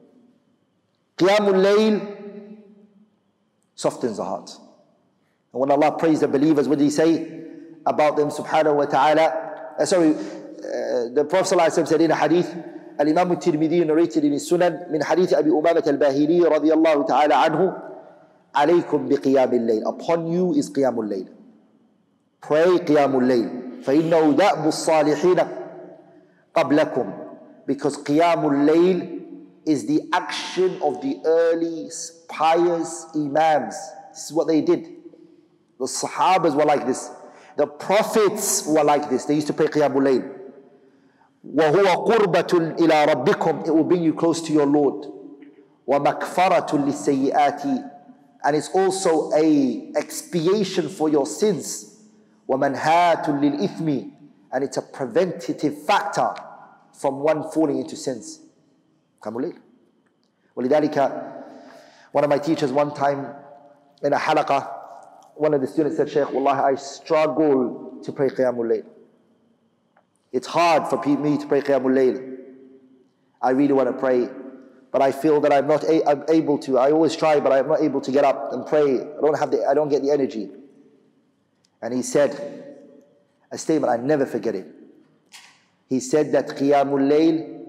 Qiyamul Layl softens the heart. And when Allah praised the believers, what did He say about them, subhanahu wa ta'ala? Uh, sorry, uh, the Prophet ﷺ said in a hadith, Al-Imam al-Tirmidhi narrated in his Sunan, min hadith Abi Umamat al-Bahili radiyallahu ta'ala anhu, alaykum bi qiyamil layl. Upon you is qiyamul layl. Pray qiyamul layl. فَإِنَّهُ دَأْبُ الصَّالِحِينَ قَبْلَكُمْ. Because qiyamul layl is the action of the early pious imams. This is what they did. The Sahabas were like this. The prophets were like this. They used to pray Qiyamul Layl. وَهُوَ قُرْبَةٌ إِلَىٰ رَبِّكُمْ. It will bring you close to your Lord. وَمَكْفَرَةٌ لِلسَّيِّئَاتِ. And it's also a expiation for your sins. وَمَنْهَاتٌ لِلْإِثْمِ. And it's a preventative factor from one falling into sins. Qiyamul Layl. وَلِذَلِكَ, one of my teachers one time in a halaqah, one of the students said, Shaykh, wallahi, I struggle to pray Qiyamul Layl. It's hard for me to pray Qiyamul Layl. I really want to pray, but I feel that I'm not a I'm able to. I always try, but I'm not able to get up and pray. I don't have the, I don't get the energy. And he said a statement, I never forget it. He said that Qiyamul Layl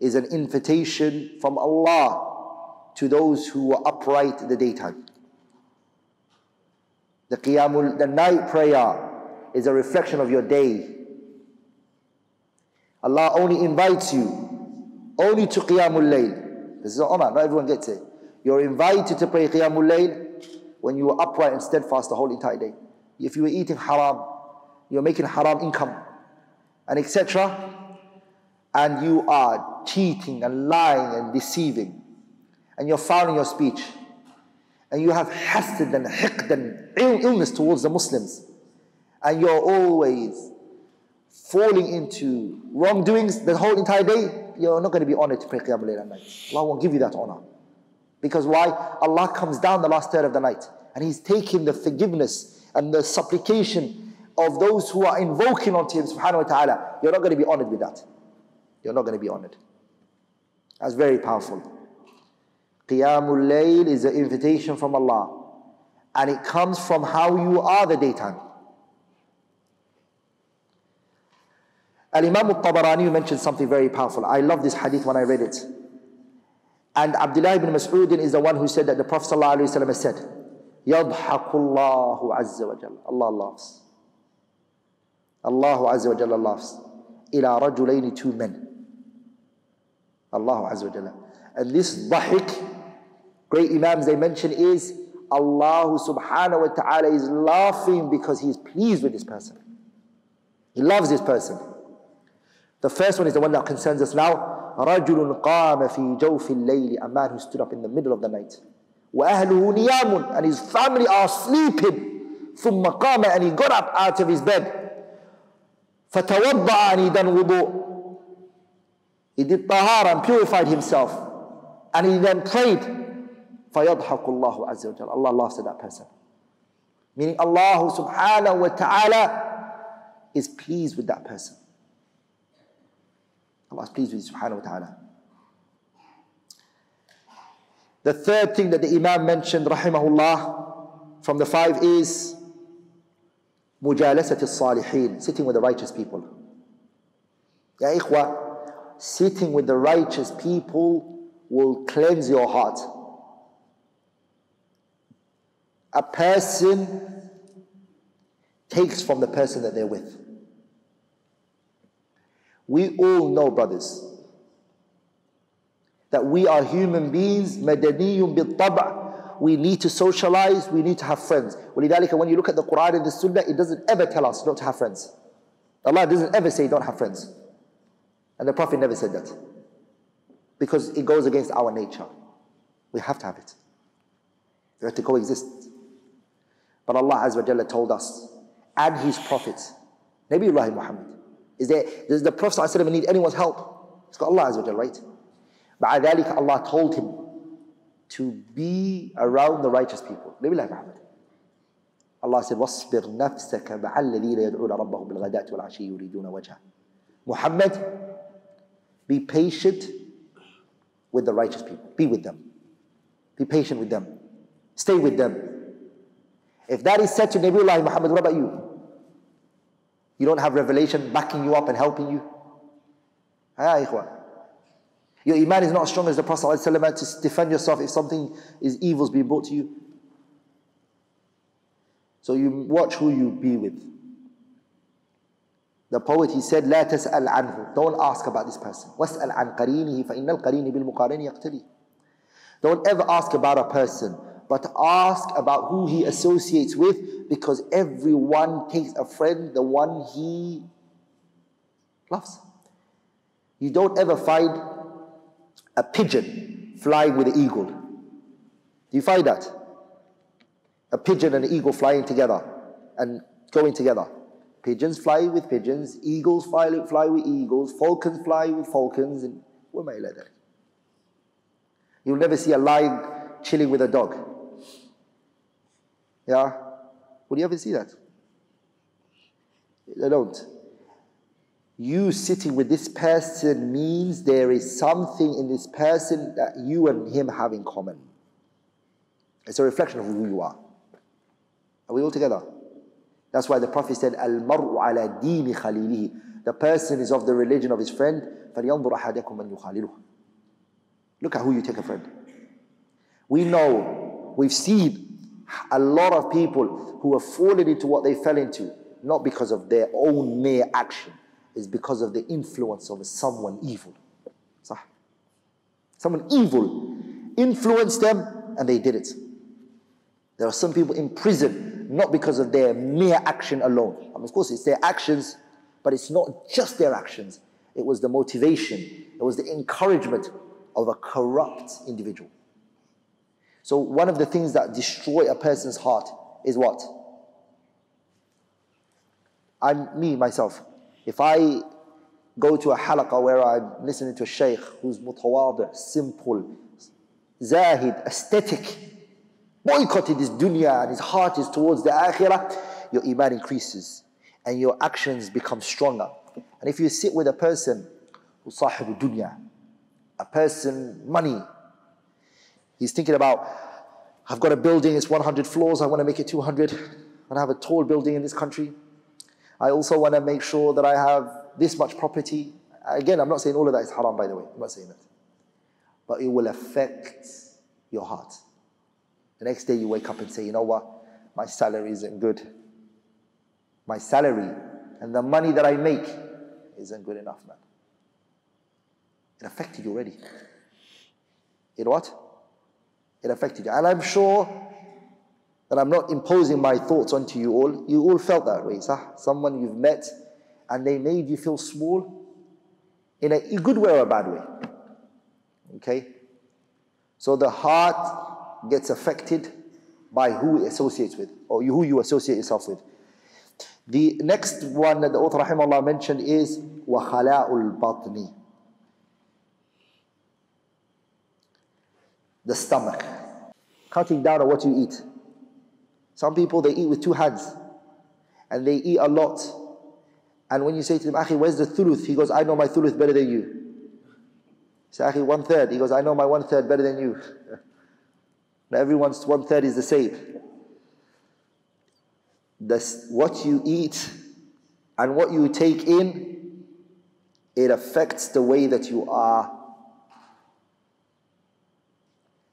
is an invitation from Allah to those who were upright in the daytime. The qiyamul, the night prayer is a reflection of your day. Allah only invites you only to Qiyamul Layl. This is an honor, not everyone gets it. You're invited to pray Qiyamul Layl when you were upright and steadfast the whole entire day. If you were eating haram, you're making haram income, and et cetera, and you are cheating and lying and deceiving, and you're foul in your speech, and you have hasad and hiqd and illness towards the Muslims, and you're always falling into wrongdoings the whole entire day, you're not going to be honored to pray Qiyamul Layl at night. Allah won't give you that honor. Because why? Allah comes down the last third of the night, and He's taking the forgiveness and the supplication of those who are invoking onto Him, subhanahu wa ta'ala. You're not going to be honored with that. You're not going to be honored. That's very powerful. Qiyamul Layl is an invitation from Allah. And it comes from how you are the daytime. Al-Imam al-Tabarani mentioned something very powerful. I love this hadith when I read it. And Abdullah ibn Mas'ud is the one who said that the Prophet ﷺ said, يَضْحَكُ اللَّهُ عَزَّ وَجَلَّ. Allah laughs. Allahu Azza wa Jalla laughs. إِلَىٰ رَجُلَيْنِ, two men. Allahu Azza wa Jalla. And this dhahik, great Imams they mention, is Allah subhanahu wa ta'ala is laughing because He's pleased with this person. He loves this person. The first one is the one that concerns us now. رَجُلٌ قَامَ فِي جَوْفِ اللَّيْلِ. A man who stood up in the middle of the night. وَأَهْلُهُ نِيَامٌ. And his family are sleeping. ثُمَّ قَامَ. And he got up out of his bed. فَتَوَضَّعَ. And he done wudu. He did tahara and purified himself. And he then prayed. فَيَضْحَكُ اللَّهُ عَزَّ وَجَلَّ. Allah laughs at that person. Meaning Allah subhanahu wa ta'ala is pleased with that person. Allah is pleased with you subhanahu wa ta'ala. The third thing that the Imam mentioned, rahimahullah, from the five is مُجَالَسَةِ الصَّالِحِينَ. Sitting with the righteous people. Ya ikhwa, sitting with the righteous people will cleanse your heart. A person takes from the person that they're with. We all know, brothers, that we are human beings. مَدَنِيٌّ بِالطَّبْعِ. We need to socialize, we need to have friends. وَلِذَلِكَ, when you look at the Quran and the Sunnah, it doesn't ever tell us not to have friends. Allah doesn't ever say don't have friends. And the Prophet never said that. Because it goes against our nature. We have to have it. We have to coexist. But Allah Azza wa Jalla told us, and His prophets, Nabiullahi Muhammad. Is there, does the Prophet ﷺ need anyone's help? It's got Allah Azza wa Jalla, right? Ma'a dhalika, Allah told him to be around the righteous people. Nabiullahi Muhammad. Allah said, وَاصْبِرْ نَفْسَكَ مَعَ الَّذِينَ يَدْعُونَ رَبَّهُمْ بِالْغَدَاةِ وَالْعَشِيِّ يُرِيدُونَ وَجْهَهُ. Muhammad, be patient with the righteous people. Be with them. Be patient with them. Stay with them. If that is said to Nabiullah Muhammad, what about you? You don't have revelation backing you up and helping you? Your iman is not as strong as the Prophet ﷺ to defend yourself if something is evil is being brought to you. So you watch who you be with. The poet, he said, لا تسأل عنه. Don't ask about this person. وَاسْأَلْ عَنْ قَرِينِهِ فَإِنَّ الْقَرِينِ بِالْمُقَارِنِ يَقْتَلِي. Don't ever ask about a person, but ask about who he associates with, because everyone takes a friend, the one he loves. You don't ever find a pigeon flying with an eagle. Do you find that? A pigeon and an eagle flying together and going together. Pigeons fly with pigeons, eagles fly, fly with eagles, falcons fly with falcons, and what may I let that? You'll never see a lion chilling with a dog. Yeah? Would you ever see that? They don't. You sitting with this person means there is something in this person that you and him have in common. It's a reflection of who you are. Are we all together? That's why the Prophet said, Al-Mar'u ala dini khalilihi. The person is of the religion of his friend. فَلْيَنْظُرْ أَحَدَكُمْ مَنْ يُخَالِلُهُ. Look at who you take a friend. We know, we've seen a lot of people who have fallen into what they fell into, not because of their own mere action. It's because of the influence of someone evil. Someone evil influenced them and they did it. There are some people in prison, not because of their mere action alone. I mean, of course, it's their actions, but it's not just their actions. It was the motivation. It was the encouragement of a corrupt individual. So one of the things that destroy a person's heart is what? I'm me, myself. If I go to a halaqah where I'm listening to a shaykh who's mutawadi, simple, zahid, aesthetic, boycotted his dunya and his heart is towards the akhirah, your iman increases and your actions become stronger. And if you sit with a person who's sahibu dunya, a person, money, he's thinking about, I've got a building, it's one hundred floors, I want to make it two hundred, I want to have a tall building in this country. I also want to make sure that I have this much property. Again, I'm not saying all of that is haram, by the way. I'm not saying that. But it will affect your heart. The next day you wake up and say, you know what? My salary isn't good. My salary and the money that I make isn't good enough, man. It affected you already. It what? It affected you. And I'm sure that I'm not imposing my thoughts onto you all. You all felt that way, sah? Someone you've met and they made you feel small in a good way or a bad way. Okay? So the heart gets affected by who it associates with, or who you associate yourself with. The next one that the author rahimahullah mentioned is وَخَلَاءُ الْبَطْنِ. The stomach. Cutting down on what you eat. Some people, they eat with two hands. And they eat a lot. And when you say to them, Akhi, where's the thuluth? He goes, I know my thuluth better than you. You say, Akhi, one third. He goes, I know my one third better than you. Now everyone's one third is the same. That's what you eat and what you take in, it affects the way that you are.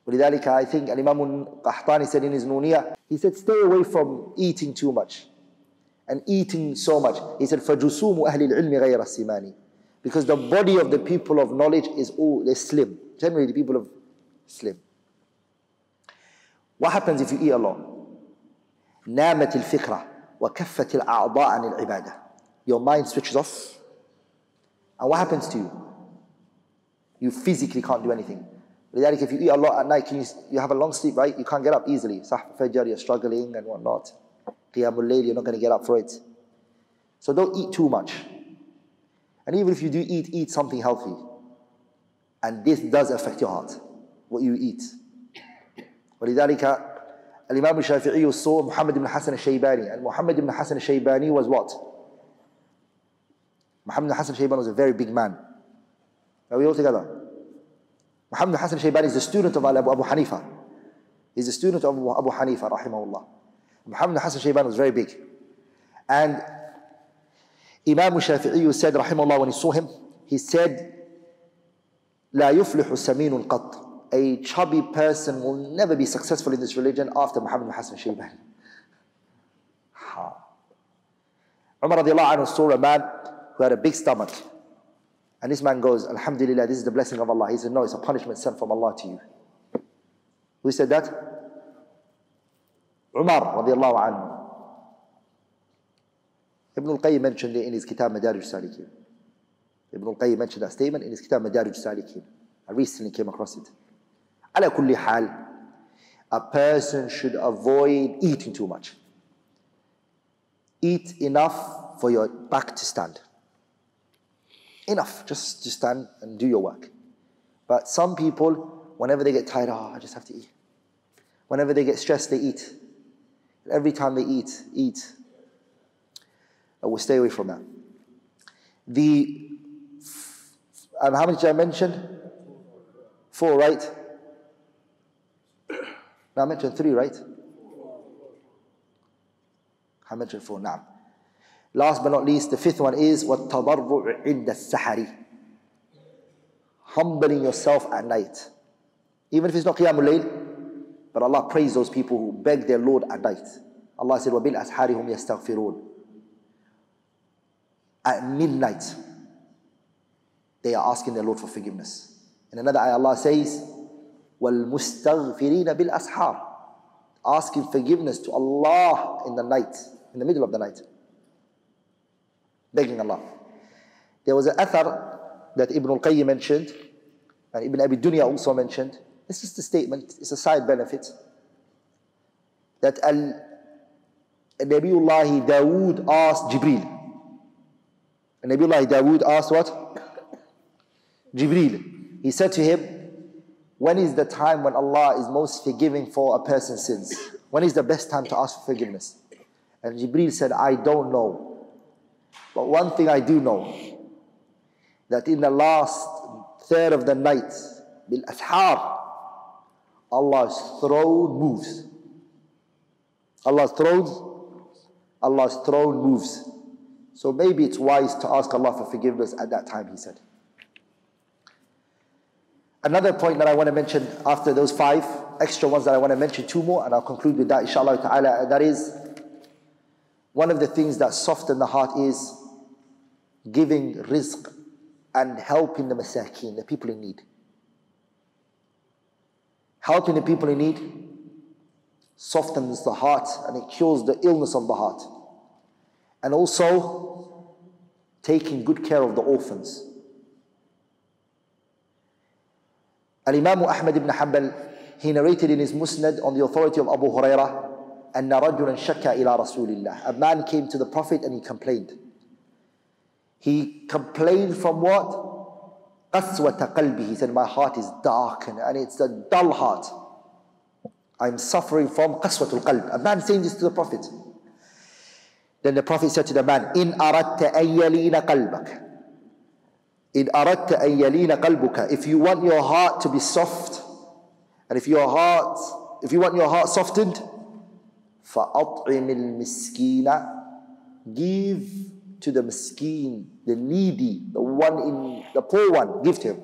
ولذلك I think Imam al-Qahtani said in his Nuniyah, he said, stay away from eating too much and eating so much. He said, فَجُسُومُ أَهْلِ الْعِلْمِ غَيْرَ السِّمَانِ. Because the body of the people of knowledge is all, they're slim. Generally, the people of slim. What happens if you eat a lot? نَامَتِ الْفِكْرَةِ وَكَفَّتِ الْأَعْضَاءَ عَنِ الْعِبَادَةِ. Your mind switches off. And what happens to you? You physically can't do anything. Like if you eat a lot at night, can you, you have a long sleep, right? You can't get up easily. Sahf Fajr, you're struggling and whatnot. Qiyamul Layl, you're not going to get up for it. So don't eat too much. And even if you do eat, eat something healthy. And this does affect your heart, what you eat. Al-Imam al-Shafi'i saw Muhammad ibn Hassan al-Shaybani, and Muhammad ibn Hassan al-Shaybani was what? Muhammad ibn Hassan al-Shaybani was a very big man. Are we all together? Muhammad ibn Hassan al-Shaybani is a student of Abu, Abu Hanifa. He's a student of Abu, Abu Hanifa, rahimahullah. Muhammad ibn Hassan al-Shaybani was very big. And Imam al-Shafi'i said, rahimahullah, when he saw him, he said, "La yuflihu saminun qat." A chubby person will never be successful in this religion after Muhammad ibn Hassan al-Shaybani. Umar radiallahu anhu saw a man who had a big stomach. And this man goes, "Alhamdulillah, this is the blessing of Allah." He said, "No, it's a punishment sent from Allah to you." Who said that? Umar radiallahu anhu. Ibn al Qayyim mentioned it in his Kitab Madarij Salikin. Ibn al Qayyim mentioned that statement in his Kitab Madarij Salikin. I recently came across it. Ala kulli hal, a person should avoid eating too much. Eat enough for your back to stand. Enough, just to stand and do your work. But some people, whenever they get tired, oh, I just have to eat. Whenever they get stressed, they eat. Every time they eat, eat. I will stay away from that. The, um, how many did I mention? Four, right? Now I mentioned three, right? I mentioned four, now. Last but not least, the fifth one is وَالتَّضَرُّعُ عِنْدَ السَّحَرِ, humbling yourself at night. Even if it's not Qiyamul Layl, but Allah praised those people who beg their Lord at night. Allah said, وَبِالْأَسْحَارِ هُمْ يَسْتَغْفِرُونَ. At midnight, they are asking their Lord for forgiveness. In another ayah, Allah says, وَالْمُسْتَغْفِرِينَ بِالْأَسْحَارِ, asking forgiveness to Allah in the night, in the middle of the night. Begging Allah. There was an athar that Ibn al Qayyim mentioned, and Ibn Abi Dunya also mentioned. It's just a statement, it's a side benefit. That al Nabiullahi Dawood asked Jibreel. And Nabiullahi Dawood asked what? Jibreel. He said to him, "When is the time when Allah is most forgiving for a person's sins? When is the best time to ask for forgiveness?" And Jibreel said, "I don't know. But one thing I do know, that in the last third of the night, bil-ashar, Allah's throne moves. Allah's throne, Allah's throne moves. So maybe it's wise to ask Allah for forgiveness at that time," he said. Another point that I want to mention after those five, extra ones that I want to mention, two more, and I'll conclude with that, inshallah ta'ala, that is, one of the things that soften the heart is giving rizq and helping the masakeen, the people in need. Helping the people in need softens the heart and it cures the illness of the heart. And also taking good care of the orphans. Al-Imam Ahmad ibn Hanbal, he narrated in his Musnad on the authority of Abu Hurairah, أَنَّ رَجُلًا شَكَّى إِلَىٰ رَسُولِ اللَّهِ. A man came to the Prophet and he complained. He complained from what? قَسْوَةَ قَلْبِهِ. He said, "My heart is darkened and it's a dull heart. I'm suffering from قَسْوَةُ الْقَلْبِ." A man saying this to the Prophet. Then the Prophet said to the man, إِنْ أَرَدْتَ أَنْ يَلِينَ قَلْبَكَ إِنْ أَرَدْتَ أَنْ يَلِينَ قَلْبُكَ. If you want your heart to be soft, and if your heart, if you want your heart softened, فَأَطْعِمِ الْمِسْكِينَ, give to the miskin, the needy, the one in the poor one, give to him.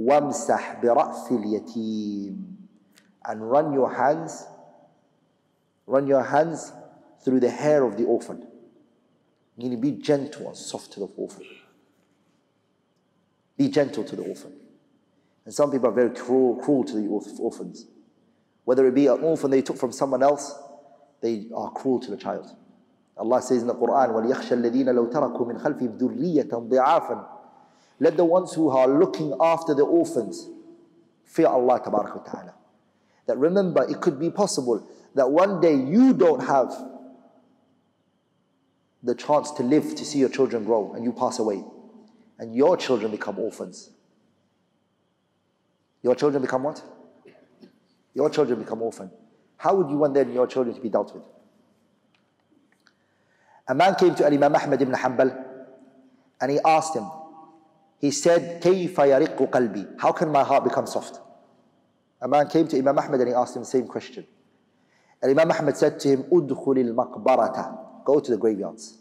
وَامْسَحْ بِرَأْثِ الْيَتِيمِ, and run your hands, run your hands through the hair of the orphan. You need to be gentle and soft to the orphan. Be gentle to the orphan. And some people are very cruel, cruel to the orphans. Whether it be an orphan they took from someone else, they are cruel to the child. Allah says in the Quran, وَلْيَخْشَ الَّذِينَ لَوْ تَرَكُوا مِنْ خَلْفِهِمْ ذُرِّيَّةً ضِعَافًا. Let the ones who are looking after the orphans fear Allah tabarak wa ta'ala. That remember, it could be possible that one day you don't have the chance to live, to see your children grow, and you pass away. And your children become orphans. Your children become what? Your children become orphans. How would you want then your children to be dealt with? A man came to Imam Ahmad ibn Hanbal and he asked him, he said, كَيْفَ يَرِقُّ قَلْبِي? How can my heart become soft? A man came to Imam Ahmad and he asked him the same question. And Imam Ahmad said to him, أُدْخُلِ الْمَقْبَرَةَ, go to the graveyards.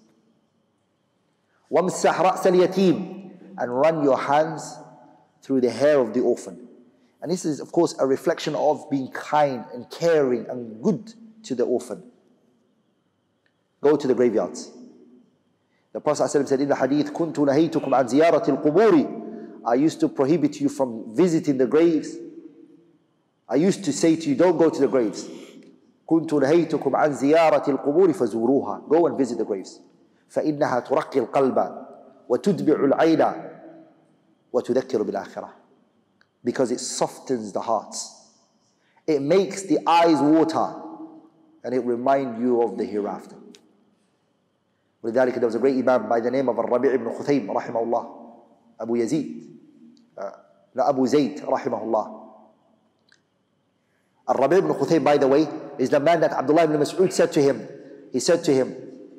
وَمْسَحْ رَأْسَ الْيَتِيمِ, and run your hands through the hair of the orphan. And this is, of course, a reflection of being kind and caring and good to the orphan. Go to the graveyards. The Prophet ﷺ said in the Hadith, كُنْتُ نَهَيْتُكُمْ عَنْ زِيَارَةِ الْقُبُورِ, I used to prohibit you from visiting the graves. I used to say to you, don't go to the graves. كُنْتُ نَهَيْتُكُمْ عَنْ زِيَارَةِ الْقُبُورِ فَزُورُوهَا, go and visit the graves. فَإِنَّهَا تُرَقِّي الْقَلْبَ وَتُدْبِعُ الْعَيْنَ وَتُذَكِّرُ بِالْآخِرَةِ, because it softens the hearts. It makes the eyes water and it reminds you of the hereafter. ولذلك there was a great imam by the name of al-Rabi ibn Khutaym rahimahullah, Abu Yazid, uh, no, Abu Zayd rahimahullah. Al-Rabi ibn Khutaym, by the way, is the man that Abdullah ibn Mas'ud said to him, he said to him,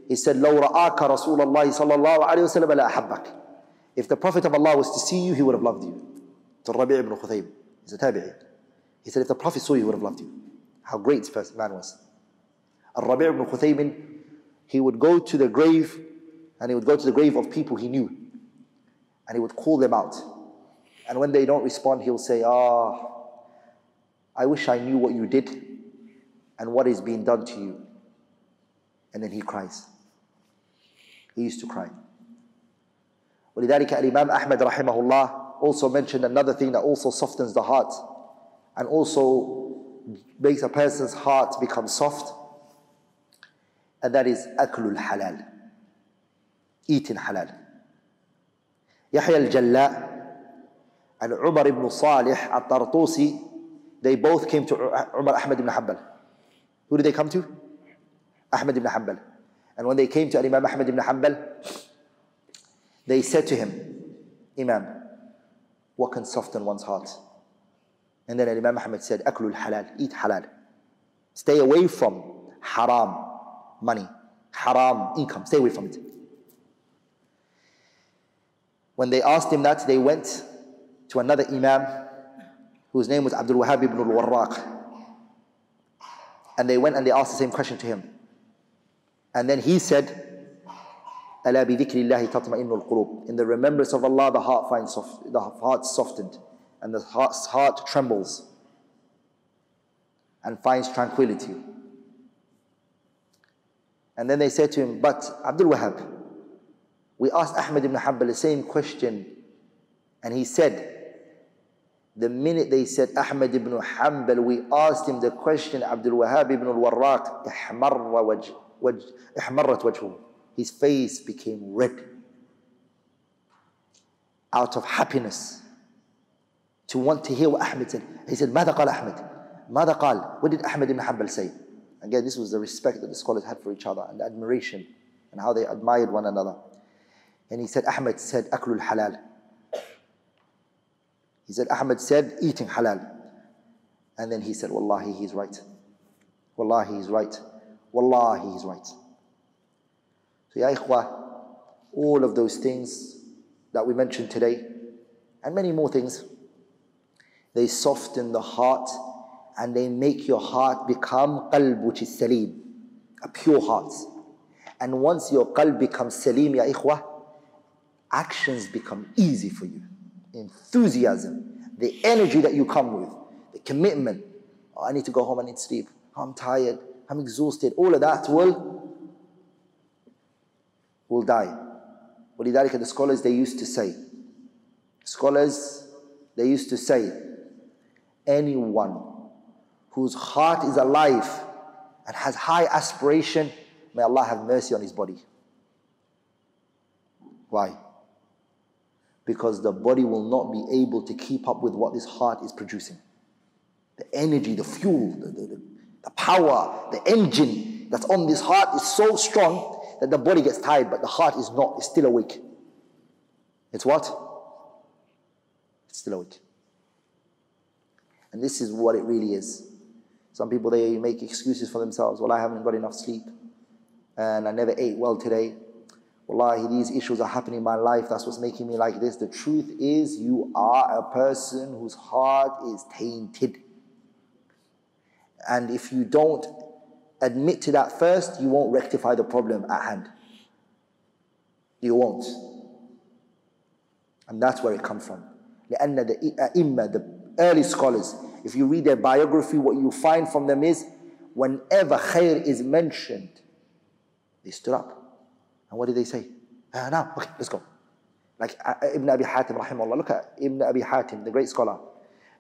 he said, لَوْ رَآكَ رَسُولَ اللَّهِ صَلَّى اللَّهُ عَلَيْهِ وَسَلَّمَ لَا أَحَبَّكَ, if the Prophet of Allah was to see you, he would have loved you. To Rabi' ibn Khutaym, he's a tabi'i. He said, if the Prophet saw you, he would have loved you. How great this man was. Al-Rabi' ibn Khutaym, he would go to the grave, and he would go to the grave of people he knew, and he would call them out. And when they don't respond, he'll say, ah, I wish I knew what you did and what is being done to you. And then he cries. He used to cry. ولذلك Imam Ahmad rahimahullah also mentioned another thing that also softens the heart and also makes a person's heart become soft. And that is أكل الحلال, eating halal. Yahya al Jalla and Umar ibn Salih al-Tartusi, they both came to Umar Ahmad ibn Hanbal. Who did they come to? Ahmad ibn Hanbal. And when they came to Imam Ahmad ibn Hanbal, they said to him, Imam, what can soften one's heart? And then Imam Ahmad said, أكل الحلال, eat halal. Stay away from haram. Money, haram income, stay away from it. When they asked him that, they went to another imam whose name was Abdul Wahhab ibn al-Warraq, and they went and they asked the same question to him, and then he said, أَلَا بِذِكْرِ اللَّهِ تَطْمَئِنُّ الْقُلُوبِ, in the remembrance of Allah the heart finds soft, the heart softened, and the heart's heart trembles and finds tranquility. And then they said to him, but Abdul Wahhab, we asked Ahmad ibn Hanbal the same question, and he said, the minute they said Ahmad ibn Hanbal, we asked him the question, Abdul Wahhab ibn al-Warraq, ihmarrat wajhu, his face became red out of happiness to want to hear what Ahmad said. He said, ماذا قال أحمد? ماذا قال? What did Ahmad ibn Hanbal say? Again, this was the respect that the scholars had for each other and the admiration and how they admired one another. And he said, Ahmad said, Aklul halal. He said, Ahmad said, eating halal. And then he said, Wallahi, he's right. Wallahi, he's right. Wallahi, he's right. So, ya ikhwa, all of those things that we mentioned today, and many more things, they soften the heart. And they make your heart become qalb, which is salim, a pure heart. And once your qalb becomes salim, ya ikhwah, actions become easy for you. Enthusiasm, the energy that you come with, the commitment. Oh, I need to go home, I need to sleep. Oh, I'm tired, I'm exhausted. All of that will, will die. Walidhalika, the scholars, they used to say, scholars, they used to say, anyone whose heart is alive and has high aspiration, may Allah have mercy on his body. Why? Because the body will not be able to keep up with what this heart is producing. The energy, the fuel, the, the, the power, the engine that's on this heart is so strong that the body gets tired, but the heart is not, it's still awake. It's what? It's still awake. And this is what it really is. Some people, they make excuses for themselves. Well, I haven't got enough sleep, and I never ate well today. Wallahi, these issues are happening in my life. That's what's making me like this. The truth is, you are a person whose heart is tainted. And if you don't admit to that first, you won't rectify the problem at hand. You won't. And that's where it comes from. The early scholars, if you read their biography, what you find from them is, whenever khair is mentioned, they stood up. And what did they say? Ah, now, okay, let's go. Like uh, Ibn Abi Hatim, rahimahullah. Look at Ibn Abi Hatim, the great scholar.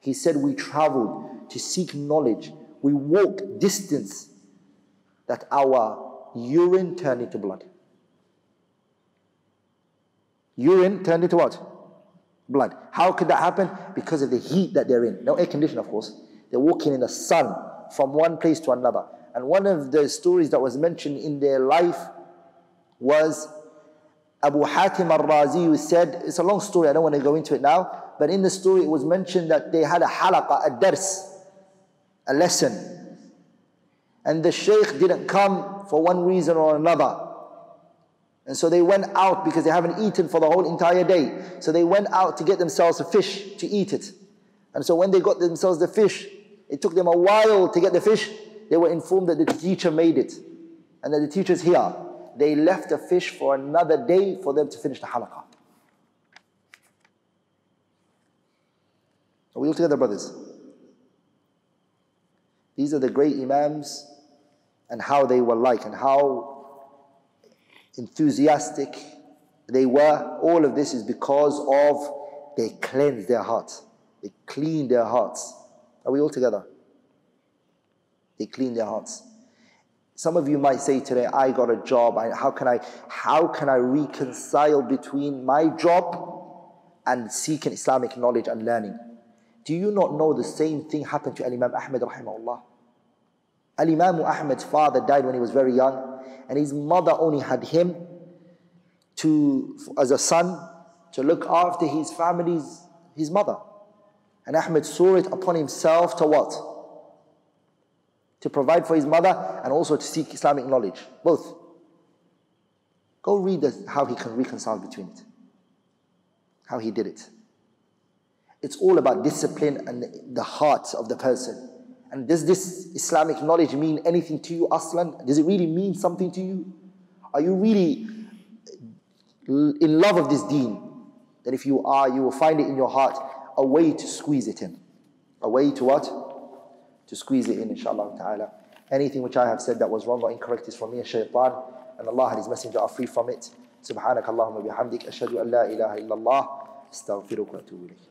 He said, we traveled to seek knowledge. We walked distance that our urine turned into blood. Urine turned into what? Blood. How could that happen? Because of the heat that they're in. No air conditioning, of course. They're walking in the sun from one place to another. And one of the stories that was mentioned in their life was Abu Hatim al-Razi, who said, it's a long story, I don't want to go into it now, but in the story it was mentioned that they had a halaqa, a dars, a lesson. And the shaykh didn't come for one reason or another. And so they went out because they haven't eaten for the whole entire day. So they went out to get themselves a fish to eat it. And so when they got themselves the fish, it took them a while to get the fish. They were informed that the teacher made it and that the teacher's here. They left the fish for another day for them to finish the halaqah. Are we all together, brothers? These are the great Imams and how they were like and how enthusiastic they were. All of this is because of they cleansed their hearts. They cleaned their hearts. Are we all together? They cleaned their hearts. Some of you might say today, I got a job. I, how can I, how can I reconcile between my job and seeking Islamic knowledge and learning? Do you not know the same thing happened to Al-Imam Ahmed, rahimahullah? Al-Imam Ahmed's father died when he was very young, and his mother only had him to, as a son, to look after his family's, his mother. And Ahmed saw it upon himself to what? To provide for his mother and also to seek Islamic knowledge. Both. Go read the, how he can reconcile between it. How he did it. It's all about discipline and the heart of the person. And does this Islamic knowledge mean anything to you, Aslan? Does it really mean something to you? Are you really in love of this deen? That if you are, you will find it in your heart a way to squeeze it in. A way to what? To squeeze it in, inshallah ta'ala. Anything which I have said that was wrong or incorrect is from me and shaitan, and Allah and His Messenger are free from it. Subhanakallahumma bihamdik, ashhadu an la ilaha illallah, astaghfiruka wa atubu ilayk.